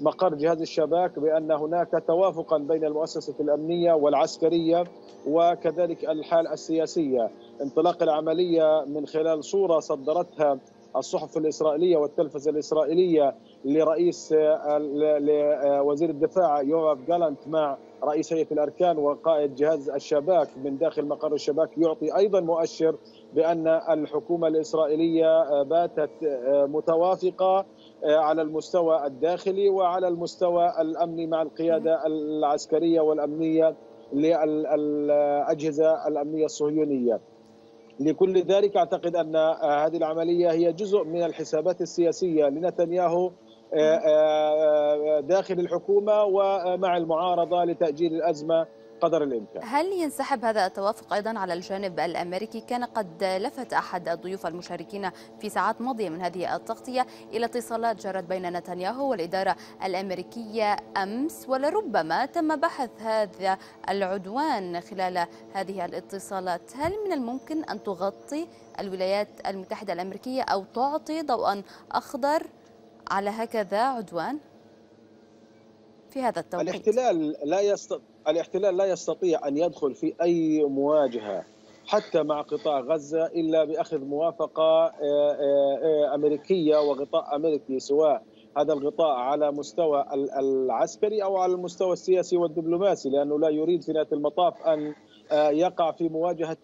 مقر جهاز الشباك بأن هناك توافقا بين المؤسسة الأمنية والعسكرية وكذلك الحال السياسية. انطلاق العملية من خلال صورة صدرتها الصحف الإسرائيلية والتلفزة الإسرائيلية لرئيس لوزير الدفاع يوآف غالانت مع رئيس هيئة الأركان وقائد جهاز الشباك من داخل مقر الشباك، يعطي أيضا مؤشر بأن الحكومة الإسرائيلية باتت متوافقة على المستوى الداخلي وعلى المستوى الأمني مع القيادة العسكرية والأمنية للأجهزة الأمنية الصهيونية. لكل ذلك أعتقد أن هذه العملية هي جزء من الحسابات السياسية لنتنياهو داخل الحكومة ومع المعارضة لتأجيل الأزمة قدر الإمكان. هل ينسحب هذا التوافق أيضا على الجانب الأمريكي؟ كان قد لفت أحد الضيوف المشاركين في ساعات ماضية من هذه التغطية إلى اتصالات جرت بين نتنياهو والإدارة الأمريكية أمس، ولربما تم بحث هذا العدوان خلال هذه الاتصالات. هل من الممكن أن تغطي الولايات المتحدة الأمريكية أو تعطي ضوءا أخضر على هكذا عدوان في هذا التوقيت؟ الاحتلال لا يستطيع الاحتلال لا يستطيع أن يدخل في أي مواجهة حتى مع قطاع غزة إلا بأخذ موافقة أمريكية وغطاء أمريكي، سواء هذا الغطاء على مستوى العسكري أو على المستوى السياسي والدبلوماسي، لأنه لا يريد في نهاية المطاف أن يقع في مواجهة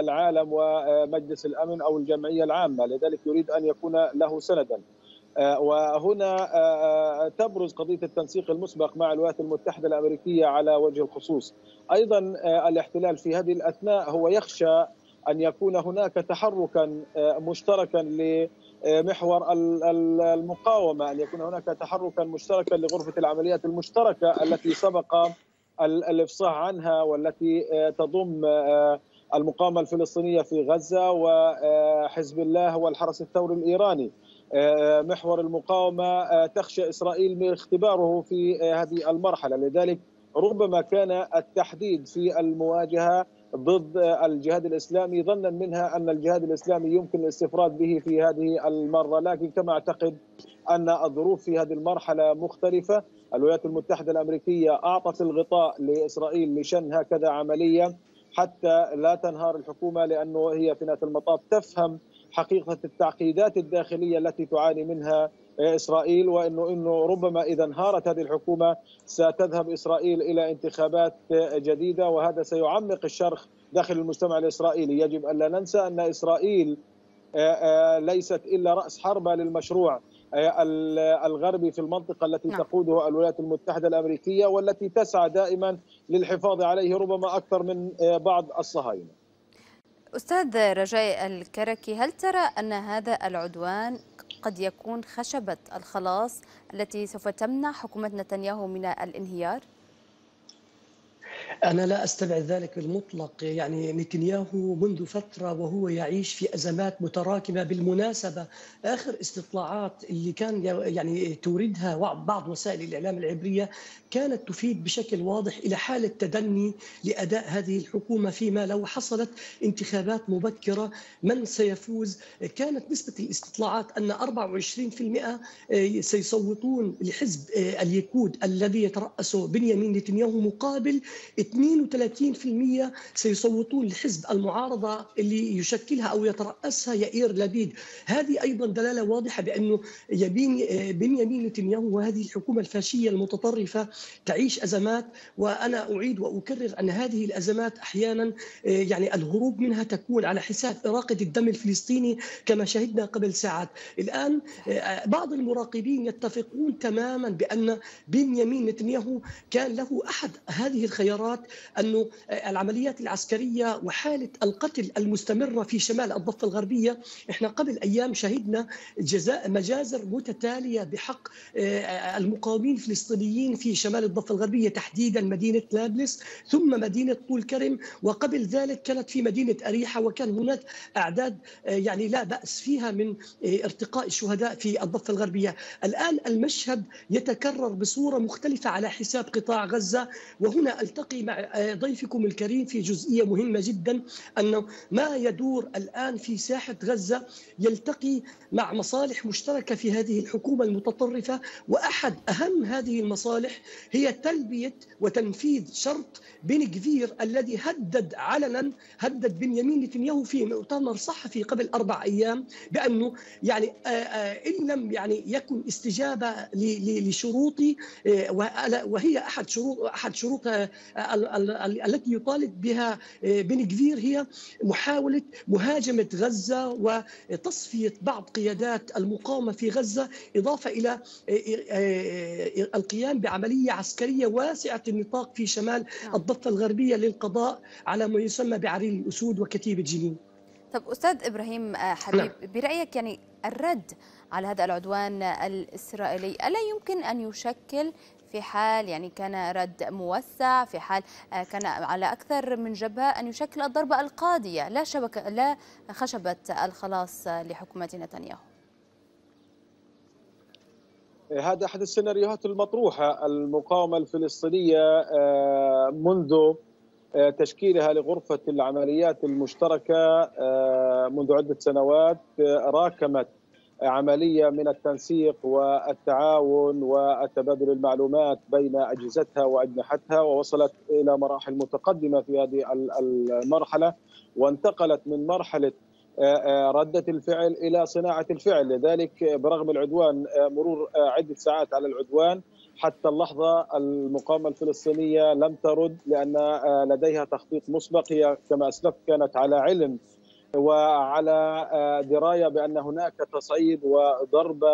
العالم ومجلس الأمن أو الجمعية العامة، لذلك يريد أن يكون له سندا. وهنا تبرز قضية التنسيق المسبق مع الولايات المتحدة الأمريكية على وجه الخصوص. أيضا الاحتلال في هذه الأثناء هو يخشى أن يكون هناك تحركا مشتركا لمحور المقاومة، أن يكون هناك تحركا مشتركا لغرفة العمليات المشتركة التي سبق الإفصاح عنها، والتي تضم المقاومة الفلسطينية في غزة وحزب الله والحرس الثوري الإيراني. محور المقاومة تخشى إسرائيل من اختباره في هذه المرحلة، لذلك ربما كان التحديد في المواجهة ضد الجهاد الإسلامي ظنا منها أن الجهاد الإسلامي يمكن الاستفراد به في هذه المرة، لكن كما أعتقد أن الظروف في هذه المرحلة مختلفة. الولايات المتحدة الأمريكية أعطت الغطاء لإسرائيل لشن هكذا عملية حتى لا تنهار الحكومة، لأنه هي في نهاية المطاف تفهم حقيقة التعقيدات الداخلية التي تعاني منها إسرائيل، وأنه إنه ربما إذا انهارت هذه الحكومة ستذهب إسرائيل إلى انتخابات جديدة، وهذا سيعمق الشرخ داخل المجتمع الإسرائيلي. يجب أن لا ننسى أن إسرائيل ليست إلا رأس حربة للمشروع الغربي في المنطقة التي تقودها الولايات المتحدة الأمريكية، والتي تسعى دائما للحفاظ عليه ربما أكثر من بعض الصهاينة. أستاذ رجائي الكركي، هل ترى أن هذا العدوان قد يكون خشبة الخلاص التي سوف تمنع حكومة نتنياهو من الانهيار؟ أنا لا أستبعد ذلك بالمطلق. يعني نتنياهو منذ فترة وهو يعيش في أزمات متراكمة. بالمناسبة آخر استطلاعات اللي كان يعني توردها بعض وسائل الإعلام العبرية كانت تفيد بشكل واضح إلى حالة تدني لأداء هذه الحكومة، فيما لو حصلت انتخابات مبكرة من سيفوز. كانت نسبة الاستطلاعات أن أربعة وعشرين بالمئة سيصوتون لحزب الليكود الذي يترأسه بنيامين نتنياهو، مقابل اثنين وثلاثين بالمئة سيصوتون لحزب المعارضة اللي يشكلها أو يترأسها يائير لبيد. هذه أيضا دلالة واضحة بأنه بنيامين نتنياهو وهذه الحكومة الفاشية المتطرفة تعيش أزمات، وأنا أعيد وأكرر أن هذه الأزمات أحيانا يعني الهروب منها تكون على حساب إراقة الدم الفلسطيني كما شهدنا قبل ساعات. الآن بعض المراقبين يتفقون تماما بأن بنيامين نتنياهو كان له أحد هذه الخيارات، أن العمليات العسكرية وحالة القتل المستمرة في شمال الضفة الغربية. إحنا قبل أيام شهدنا جزاء مجازر متتالية بحق المقاومين الفلسطينيين في شمال الضفة الغربية، تحديدا مدينة نابلس ثم مدينة طول كرم، وقبل ذلك كانت في مدينة أريحة، وكان هناك أعداد يعني لا بأس فيها من ارتقاء الشهداء في الضفة الغربية. الآن المشهد يتكرر بصورة مختلفة على حساب قطاع غزة، وهنا التقي مع ضيفكم الكريم في جزئية مهمة جدا، أن ما يدور الآن في ساحة غزة يلتقي مع مصالح مشتركة في هذه الحكومة المتطرفة، وأحد أهم هذه المصالح هي تلبية وتنفيذ شرط بن غفير الذي هدد علنا هدد بنيامين نتنياهو في مؤتمر صحفي قبل أربع أيام بأنه يعني إن لم يعني يكن استجابة لشروطي، وهي أحد شروط أحد شروط التي يطالب بها بن غفير هي محاولة مهاجمة غزة وتصفية بعض قيادات المقاومة في غزة، إضافة إلى القيام بعملية عسكرية واسعة النطاق في شمال الضفة الغربية للقضاء على ما يسمى بعرين الأسود وكتيبة جنين. طب أستاذ إبراهيم حبيب، برأيك يعني الرد على هذا العدوان الإسرائيلي ألا يمكن أن يشكل في حال يعني كان رد موسع، في حال كان على أكثر من جبهة، أن يشكل الضربة القاضية لا شبكة لا خشبة الخلاص لحكومة نتنياهو؟ هذا أحد السيناريوهات المطروحة. المقاومة الفلسطينية منذ تشكيلها لغرفة العمليات المشتركة منذ عدة سنوات راكمت عملية من التنسيق والتعاون وتبادل المعلومات بين أجهزتها وأجنحتها، ووصلت إلى مراحل متقدمة في هذه المرحلة، وانتقلت من مرحلة ردة الفعل إلى صناعة الفعل. لذلك برغم العدوان، مرور عدة ساعات على العدوان، حتى اللحظة المقاومة الفلسطينية لم ترد، لأن لديها تخطيط مسبق. هي كما أسلفت كانت على علم وعلى دراية بأن هناك تصعيد وضربة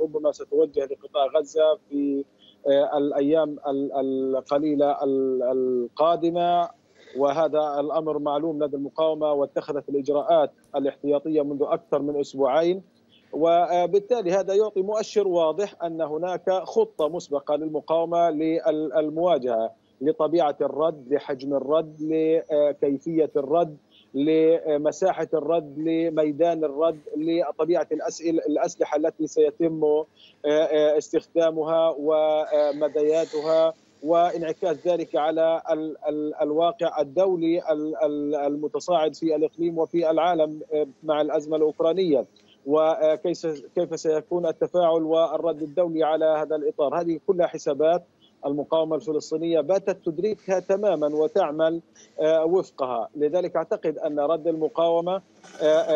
ربما ستوجه لقطاع غزة في الأيام القليلة القادمة، وهذا الأمر معلوم لدى المقاومة، واتخذت الإجراءات الاحتياطية منذ أكثر من أسبوعين، وبالتالي هذا يعطي مؤشر واضح أن هناك خطة مسبقة للمقاومة للمواجهة، لطبيعة الرد، لحجم الرد، لكيفية الرد، لمساحة الرد، لميدان الرد، لطبيعة الأسئلة الأسلحة التي سيتم استخدامها ومدياتها، وانعكاس ذلك على الواقع الدولي المتصاعد في الإقليم وفي العالم مع الأزمة الأوكرانية، وكيف سيكون التفاعل والرد الدولي على هذا الإطار. هذه كلها حسابات المقاومة الفلسطينية باتت تدركها تماما وتعمل وفقها. لذلك أعتقد أن رد المقاومة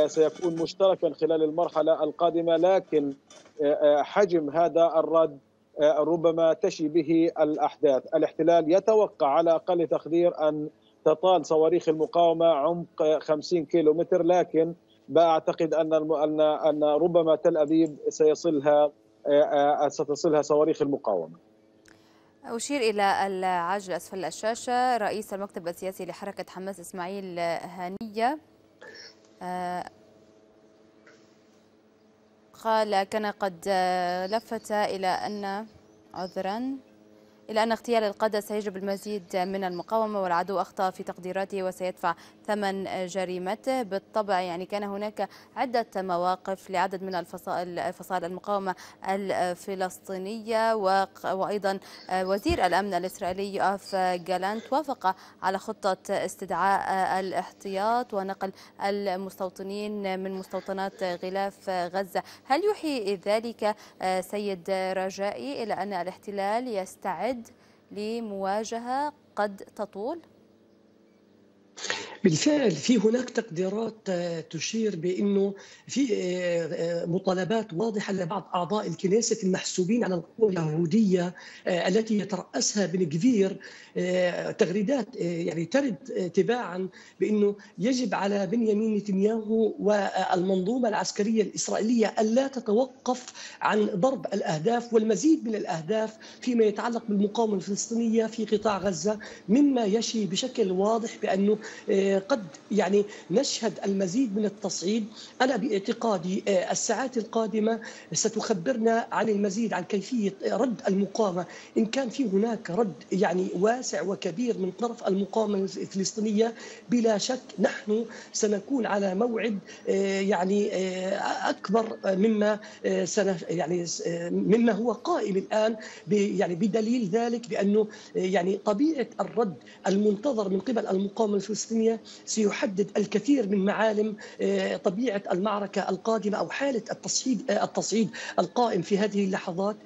سيكون مشتركا خلال المرحلة القادمة، لكن حجم هذا الرد ربما تشي به الأحداث. الاحتلال يتوقع على أقل تقدير أن تطال صواريخ المقاومة عمق خمسين كيلومتر، لكن أعتقد أن أن أن ربما تل أبيب سيصلها ستصلها صواريخ المقاومة. أشير إلى العاجل أسفل الشاشة رئيس المكتب السياسي لحركة حماس إسماعيل هنية قال كان قد لفت إلى أن عذرا إلى أن اغتيال القادة سيجلب المزيد من المقاومة والعدو أخطأ في تقديراته وسيدفع ثمن جريمته. بالطبع يعني كان هناك عدة مواقف لعدد من الفصائل فصائل المقاومة الفلسطينية، وأيضا وزير الأمن الإسرائيلي يوآف غالانت وافق على خطة استدعاء الاحتياط ونقل المستوطنين من مستوطنات غلاف غزة. هل يوحي ذلك سيد رجائي إلى أن الاحتلال يستعد لمواجهة قد تطول؟ بالفعل في هناك تقديرات تشير بأنه في مطالبات واضحة لبعض أعضاء الكنيسة المحسوبين على القوى اليهودية التي يترأسها بن غفير، تغريدات يعني ترد تباعا بأنه يجب على بنيامين نتنياهو والمنظومة العسكرية الإسرائيلية ألا تتوقف عن ضرب الأهداف والمزيد من الأهداف فيما يتعلق بالمقاومة الفلسطينية في قطاع غزة، مما يشي بشكل واضح بأنه قد يعني نشهد المزيد من التصعيد. أنا باعتقادي الساعات القادمة ستخبرنا عن المزيد عن كيفية رد المقاومة، إن كان في هناك رد يعني واسع وكبير من طرف المقاومة الفلسطينية. بلا شك نحن سنكون على موعد يعني أكبر مما يعني مما هو قائم الآن، يعني بدليل ذلك بأنه يعني طبيعة الرد المنتظر من قبل المقاومة الفلسطينية سيحدد الكثير من معالم طبيعة المعركة القادمة أو حالة التصعيد التصعيد القائم في هذه اللحظات.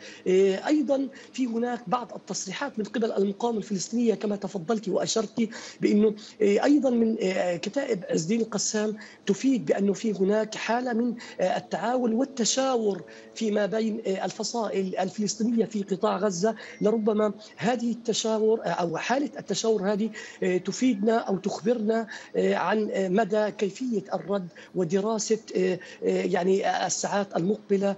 أيضا في هناك بعض التصريحات من قبل المقاومة الفلسطينية كما تفضلت وأشرت بأنه أيضا من كتائب عز الدين القسام تفيد بأنه في هناك حالة من التعاون والتشاور فيما بين الفصائل الفلسطينية في قطاع غزة. لربما هذه التشاور أو حالة التشاور هذه تفيدنا أو تخبرنا عن مدى كيفية الرد ودراسة يعني الساعات المقبلة،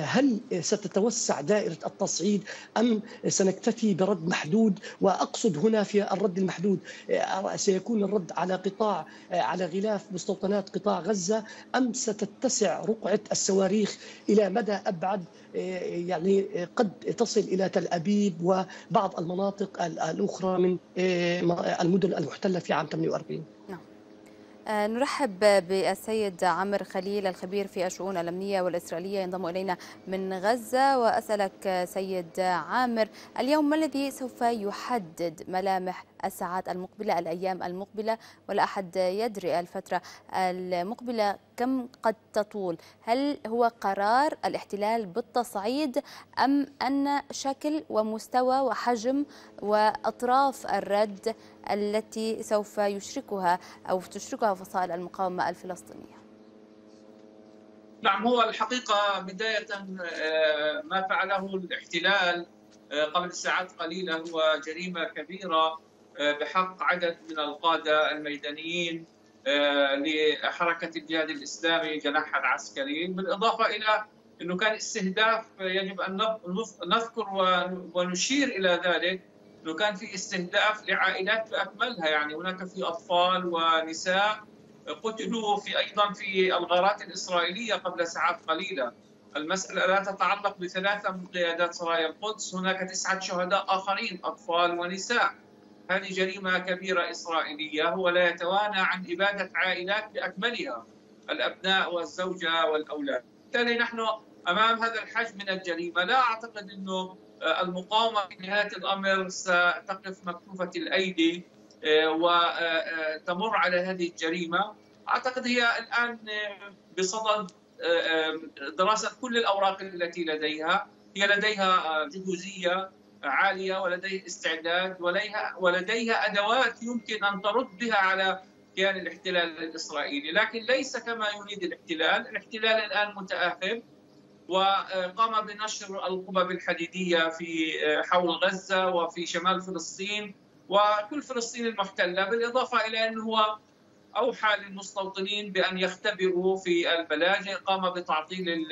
هل ستتوسع دائرة التصعيد أم سنكتفي برد محدود؟ وأقصد هنا في الرد المحدود سيكون الرد على قطاع على غلاف مستوطنات قطاع غزة أم ستتسع رقعة الصواريخ إلى مدى أبعد يعني قد تصل إلى تل أبيب وبعض المناطق الأخرى من المدن المحتلة في عام ثمانية وأربعين؟ نعم. نرحب بالسيد عامر خليل الخبير في الشؤون الأمنية والإسرائيلية ينضم إلينا من غزة. وأسألك سيد عامر، اليوم ما الذي سوف يحدد ملامح الساعات المقبلة الأيام المقبلة؟ ولا أحد يدري الفترة المقبلة كم قد تطول. هل هو قرار الاحتلال بالتصعيد أم أن شكل ومستوى وحجم وأطراف الرد التي سوف يشركها أو تشركها فصائل المقاومة الفلسطينية؟ نعم، هو الحقيقة بداية ما فعله الاحتلال قبل ساعات قليلة هو جريمة كبيرة بحق عدد من القادة الميدانيين لحركة الجهاد الإسلامي جناحها العسكري، بالإضافة إلى أنه كان استهداف، يجب أن نذكر ونشير إلى ذلك، أنه كان في استهداف لعائلات بأكملها، يعني هناك في أطفال ونساء قتلوا في أيضا في الغارات الإسرائيلية قبل ساعات قليلة. المسألة لا تتعلق بثلاثة من قيادات سرايا القدس، هناك تسعة شهداء آخرين أطفال ونساء. هذه جريمة كبيرة إسرائيلية، هو لا يتوانى عن إبادة عائلات بأكملها، الأبناء والزوجة والأولاد. بالتالي نحن أمام هذا الحجم من الجريمة. لا أعتقد أنه المقاومة في نهاية الأمر ستقف مكفوفة الأيدي وتمر على هذه الجريمة. أعتقد هي الآن بصدد دراسة كل الأوراق التي لديها، هي لديها جهوزية عالية ولديه استعداد ولديها أدوات يمكن أن ترد بها على كيان الاحتلال الإسرائيلي، لكن ليس كما يريد الاحتلال. الاحتلال الآن متأهب وقام بنشر القبب الحديدية في حول غزة وفي شمال فلسطين وكل فلسطين المحتلة، بالإضافة إلى أنه هو أوحى للمستوطنين بأن يختبروا في البلاجئ، قام بتعطيل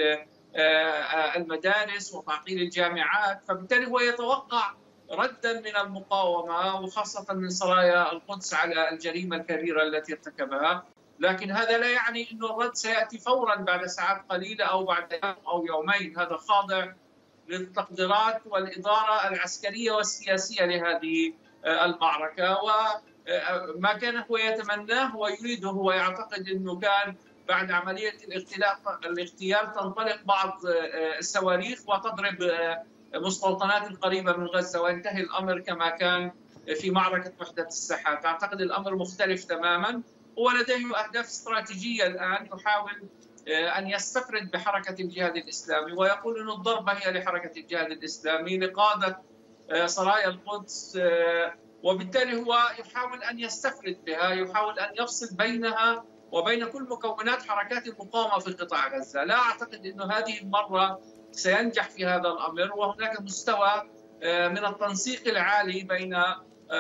المدارس وتعطيل الجامعات، فبالتالي هو يتوقع ردا من المقاومة وخاصة من سرايا القدس على الجريمة الكبيرة التي ارتكبها. لكن هذا لا يعني أن الرد سيأتي فورا بعد ساعات قليلة أو بعد يوم أو يومين، هذا خاضع للتقديرات والإدارة العسكرية والسياسية لهذه المعركة. وما كان هو يتمناه ويريده هو يعتقد أنه كان بعد عملية الاغتيال تنطلق بعض الصواريخ وتضرب مستوطنات قريبة من غزة وينتهي الأمر كما كان في معركة وحدة الساحات. أعتقد الأمر مختلف تماما، ولديه أهداف استراتيجية الآن يحاول أن يستفرد بحركة الجهاد الإسلامي، ويقول أن الضربة هي لحركة الجهاد الإسلامي لقادة سرايا القدس، وبالتالي هو يحاول أن يستفرد بها، يحاول أن يفصل بينها وبين كل مكونات حركات المقاومة في قطاع غزة. لا أعتقد أن هذه المرة سينجح في هذا الأمر، وهناك مستوى من التنسيق العالي بين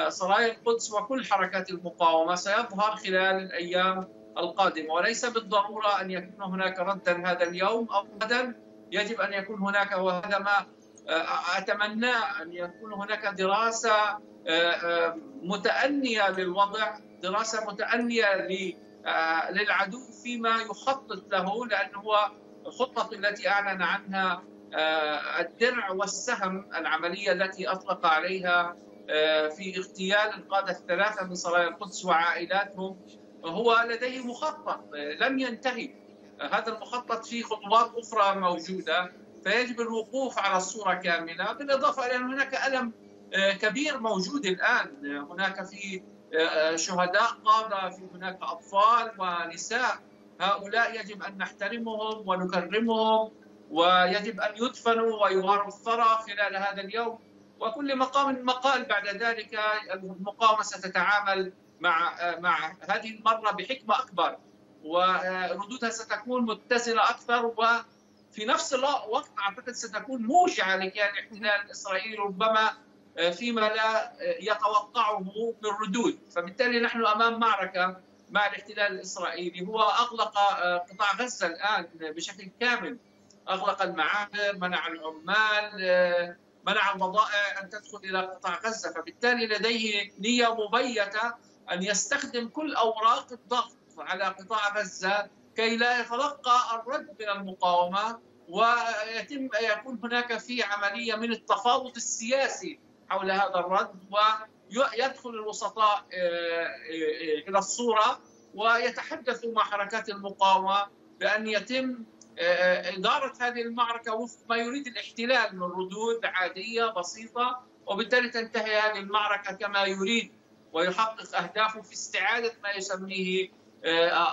سرايا القدس وكل حركات المقاومة سيظهر خلال الأيام القادمة، وليس بالضرورة أن يكون هناك ردا هذا اليوم أو غدا، يجب أن يكون هناك، وهذا ما أتمنى، أن يكون هناك دراسة متأنية للوضع، دراسة متأنية للعدو فيما يخطط له، لأنه هو الخطة التي أعلن عنها الدرع والسهم، العملية التي أطلق عليها في اغتيال القادة الثلاثة من سرايا القدس وعائلاتهم، هو لديه مخطط لم ينتهي. هذا المخطط فيه خطوات أخرى موجودة، فيجب الوقوف على الصورة كاملة، بالإضافة إلى أن هناك ألم كبير موجود الآن، هناك في شهداء قادة، في هناك أطفال ونساء، هؤلاء يجب أن نحترمهم ونكرمهم، ويجب أن يدفنوا ويغاروا الثرى خلال هذا اليوم، وكل مقام مقال بعد ذلك. المقاومة ستتعامل مع مع هذه المرة بحكمة أكبر، وردودها ستكون متزنة أكثر، وفي نفس الوقت أعتقد ستكون موجعة لكيان الاحتلال الإسرائيلي ربما فيما لا يتوقعه من ردود. فبالتالي نحن أمام معركة مع الاحتلال الإسرائيلي، هو أغلق قطاع غزة الآن بشكل كامل، أغلق المعابر، منع العمال، منع البضائع أن تدخل إلى قطاع غزة، فبالتالي لديه نية مبيتة أن يستخدم كل أوراق الضغط على قطاع غزة كي لا يتلقى الرد من المقاومة، ويتم يكون هناك في عملية من التفاوض السياسي حول هذا الرد، ويدخل الوسطاء إلى الصورة ويتحدثوا مع حركات المقاومة بأن يتم إدارة هذه المعركة وفق ما يريد الاحتلال من ردود عادية بسيطة، وبالتالي تنتهي هذه المعركة كما يريد ويحقق أهدافه في استعادة ما يسميه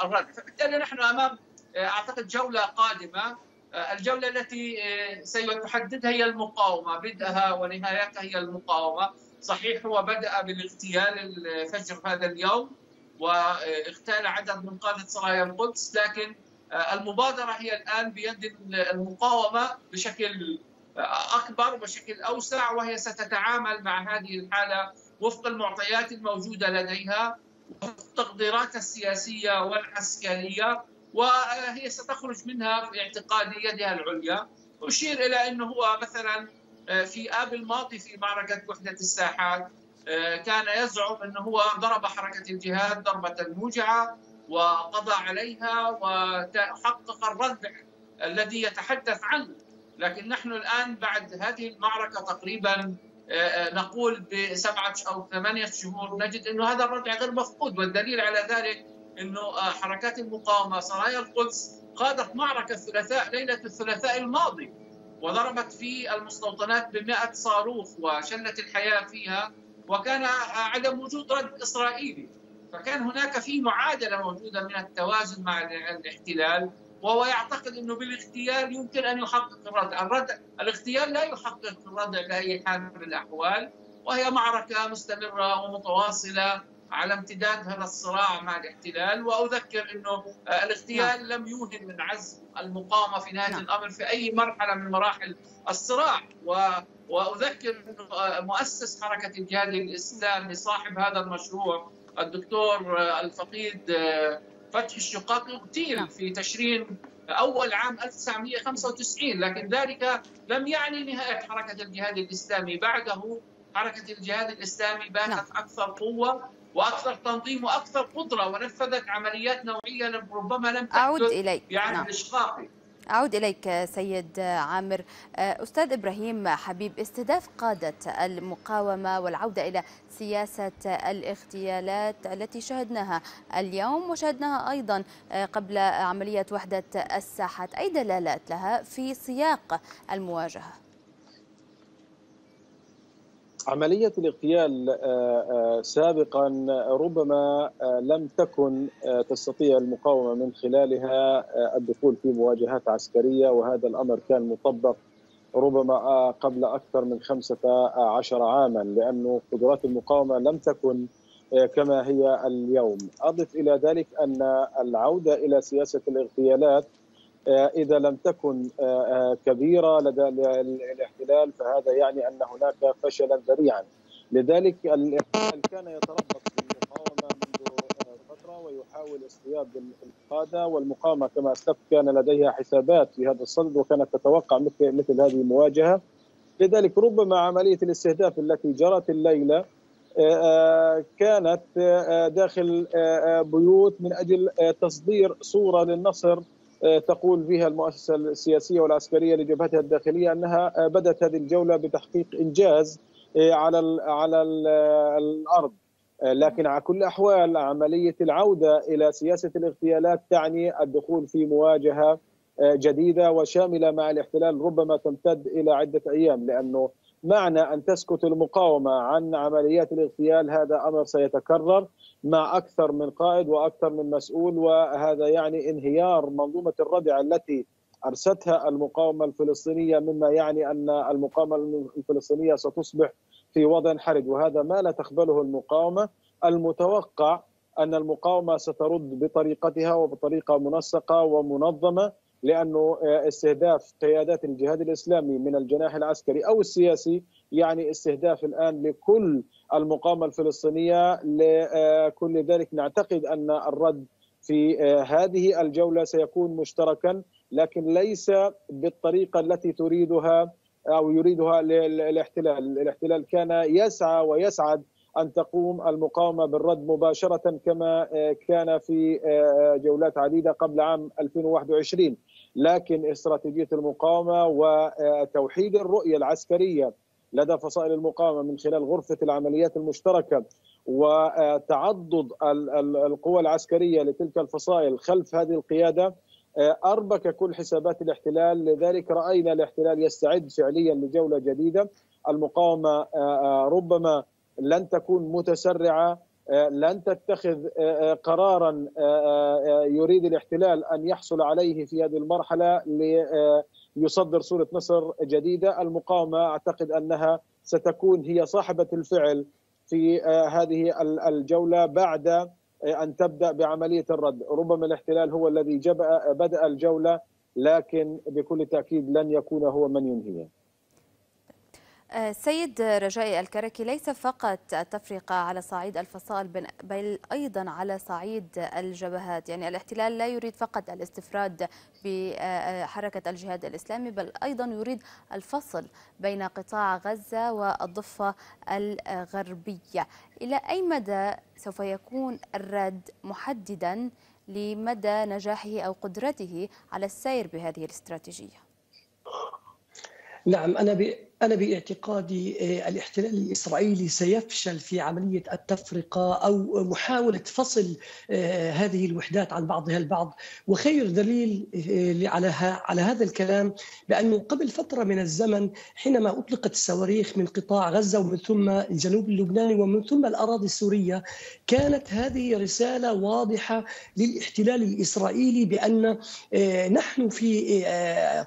الرد. فبالتالي نحن أمام أعتقد جولة قادمة، الجولة التي سيحددها هي المقاومة، بدأها ونهايتها هي المقاومة. صحيح هو بدأ بالاغتيال الفجر هذا اليوم واغتال عدد من قادة سرايا القدس، لكن المبادرة هي الآن بيد المقاومة بشكل أكبر وبشكل أوسع، وهي ستتعامل مع هذه الحالة وفق المعطيات الموجودة لديها وفق التقديرات السياسية والعسكرية، وهي ستخرج منها في اعتقادي يدها العليا. أشير إلى أنه هو مثلا في آب الماضي في معركة وحدة الساحات كان يزعم أنه هو ضرب حركة الجهاد ضربة موجعة وقضى عليها وحقق الردع الذي يتحدث عنه، لكن نحن الآن بعد هذه المعركة تقريبا نقول بسبعة أو ثمانية شهور نجد أنه هذا الردع غير مفقود، والدليل على ذلك أنه حركات المقاومة سرايا القدس قادت معركة الثلاثاء ليلة الثلاثاء الماضي وضربت في المستوطنات بمئة صاروخ وشلت الحياة فيها، وكان عدم وجود رد إسرائيلي، فكان هناك في معادلة موجودة من التوازن مع الاحتلال، وهو يعتقد أنه بالاغتيال يمكن أن يحقق الردع. الردع الاغتيال لا يحقق الردع بأي حال من الأحوال، وهي معركة مستمرة ومتواصلة على امتداد هذا الصراع مع الاحتلال. وأذكر أنه الاغتيال لم يوهن من عزم المقاومة في نهاية الأمر في أي مرحلة من مراحل الصراع. وأذكر أنه مؤسس حركة الجهاد الإسلامي صاحب هذا المشروع الدكتور الفقيد فتحي الشقاقي اغتيل في تشرين أول عام ألف وتسعمئة وخمسة وتسعين، لكن ذلك لم يعني نهاية حركة الجهاد الإسلامي. بعده حركة الجهاد الإسلامي باتت أكثر قوة وأكثر تنظيم وأكثر قدرة، ونفذت عمليات نوعية ربما لم تحدث يعني الإشقاقي. أعود إليك سيد عامر. أستاذ إبراهيم حبيب، استهداف قادة المقاومة والعودة إلى سياسة الاغتيالات التي شهدناها اليوم وشهدناها أيضا قبل عملية وحدة الساحات، أي دلالات لها في سياق المواجهة؟ عملية الاغتيال سابقا ربما لم تكن تستطيع المقاومة من خلالها الدخول في مواجهات عسكرية، وهذا الأمر كان مطبق ربما قبل أكثر من خمسة عشر عاما، لأن قدرات المقاومة لم تكن كما هي اليوم. أضف إلى ذلك أن العودة إلى سياسة الاغتيالات إذا لم تكن كبيرة لدى الاحتلال فهذا يعني أن هناك فشلا ذريعا. لذلك الاحتلال كان يتربص بالمقاومة منذ فترة ويحاول اصطياد القادة، والمقاومة كما أسلفت كان لديها حسابات في هذا الصدد وكانت تتوقع مثل هذه المواجهة. لذلك ربما عملية الاستهداف التي جرت الليلة كانت داخل بيوت من أجل تصدير صورة للنصر تقول فيها المؤسسة السياسية والعسكرية لجبهتها الداخلية أنها بدأت هذه الجولة بتحقيق إنجاز على على الأرض. لكن على كل الأحوال عملية العودة إلى سياسة الاغتيالات تعني الدخول في مواجهة جديدة وشاملة مع الاحتلال ربما تمتد إلى عدة أيام، لأنه معنى أن تسكت المقاومة عن عمليات الاغتيال هذا أمر سيتكرر مع أكثر من قائد وأكثر من مسؤول، وهذا يعني انهيار منظومة الردع التي أرستها المقاومة الفلسطينية، مما يعني أن المقاومة الفلسطينية ستصبح في وضع حرج، وهذا ما لا تقبله المقاومة. المتوقع أن المقاومة سترد بطريقتها وبطريقة منسقة ومنظمة، لأنه استهداف قيادات الجهاد الإسلامي من الجناح العسكري أو السياسي يعني استهداف الآن لكل المقاومة الفلسطينية. لكل ذلك نعتقد أن الرد في هذه الجولة سيكون مشتركا، لكن ليس بالطريقة التي تريدها أو يريدها الاحتلال. الاحتلال كان يسعى ويسعد أن تقوم المقاومة بالرد مباشرة كما كان في جولات عديدة قبل عام ألفين وواحد وعشرين، لكن استراتيجية المقاومة وتوحيد الرؤية العسكرية لدى فصائل المقاومة من خلال غرفة العمليات المشتركة وتعضد القوى العسكرية لتلك الفصائل خلف هذه القيادة أربك كل حسابات الاحتلال. لذلك رأينا الاحتلال يستعد فعليا لجولة جديدة. المقاومة ربما لن تكون متسرعة، لن تتخذ قرارا يريد الاحتلال أن يحصل عليه في هذه المرحلة ليصدر صورة نصر جديدة. المقاومة أعتقد أنها ستكون هي صاحبة الفعل في هذه الجولة بعد أن تبدأ بعملية الرد. ربما الاحتلال هو الذي بدأ الجولة، لكن بكل تأكيد لن يكون هو من ينهيها. سيد رجائي الكركي، ليس فقط التفرقة على صعيد الفصائل بل أيضا على صعيد الجبهات، يعني الاحتلال لا يريد فقط الاستفراد بحركة الجهاد الإسلامي بل أيضا يريد الفصل بين قطاع غزة والضفة الغربية. إلى أي مدى سوف يكون الرد محددا لمدى نجاحه أو قدرته على السير بهذه الاستراتيجية؟ نعم، أنا ب... أنا باعتقادي الاحتلال الإسرائيلي سيفشل في عملية التفرقة أو محاولة فصل هذه الوحدات عن بعضها البعض، وخير دليل على هذا الكلام بأنه قبل فترة من الزمن حينما أطلقت الصواريخ من قطاع غزة ومن ثم الجنوب اللبناني ومن ثم الأراضي السورية، كانت هذه رسالة واضحة للاحتلال الإسرائيلي بأن نحن في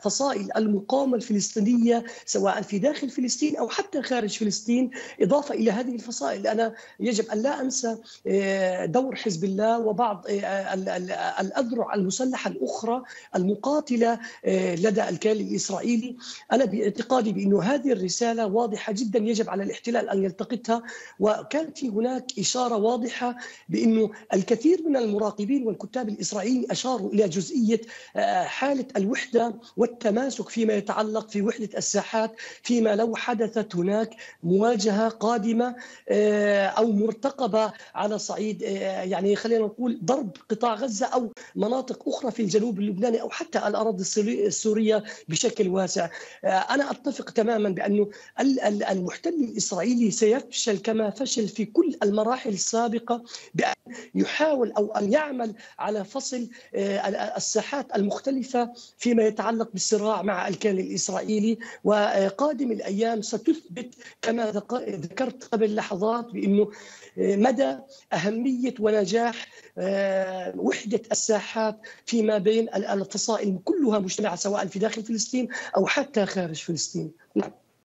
فصائل المقاومة الفلسطينية سواء في داخل فلسطين أو حتى خارج فلسطين. إضافة إلى هذه الفصائل أنا يجب أن لا أنسى دور حزب الله وبعض الأذرع المسلحة الأخرى المقاتلة لدى الكيان الإسرائيلي. أنا باعتقادي بأن هذه الرسالة واضحة جدا يجب على الاحتلال أن يلتقطها، وكان في هناك إشارة واضحة بأنه الكثير من المراقبين والكتاب الإسرائيليين أشاروا إلى جزئية حالة الوحدة والتماسك فيما يتعلق في وحدة الساحات فيما لو حدثت هناك مواجهة قادمة أو مرتقبة على صعيد يعني خلينا نقول ضرب قطاع غزة أو مناطق أخرى في الجنوب اللبناني أو حتى الأراضي السورية بشكل واسع. أنا أتفق تماما بأنه المحتل الإسرائيلي سيفشل كما فشل في كل المراحل السابقة بأن يحاول أو أن يعمل على فصل الساحات المختلفة فيما يتعلق بالصراع مع الكيان الإسرائيلي، وقادم الأيام ستثبت كما ذكرت قبل لحظات بأنه مدى أهمية ونجاح وحدة الساحات فيما بين الفصائل كلها مجتمعة سواء في داخل فلسطين أو حتى خارج فلسطين.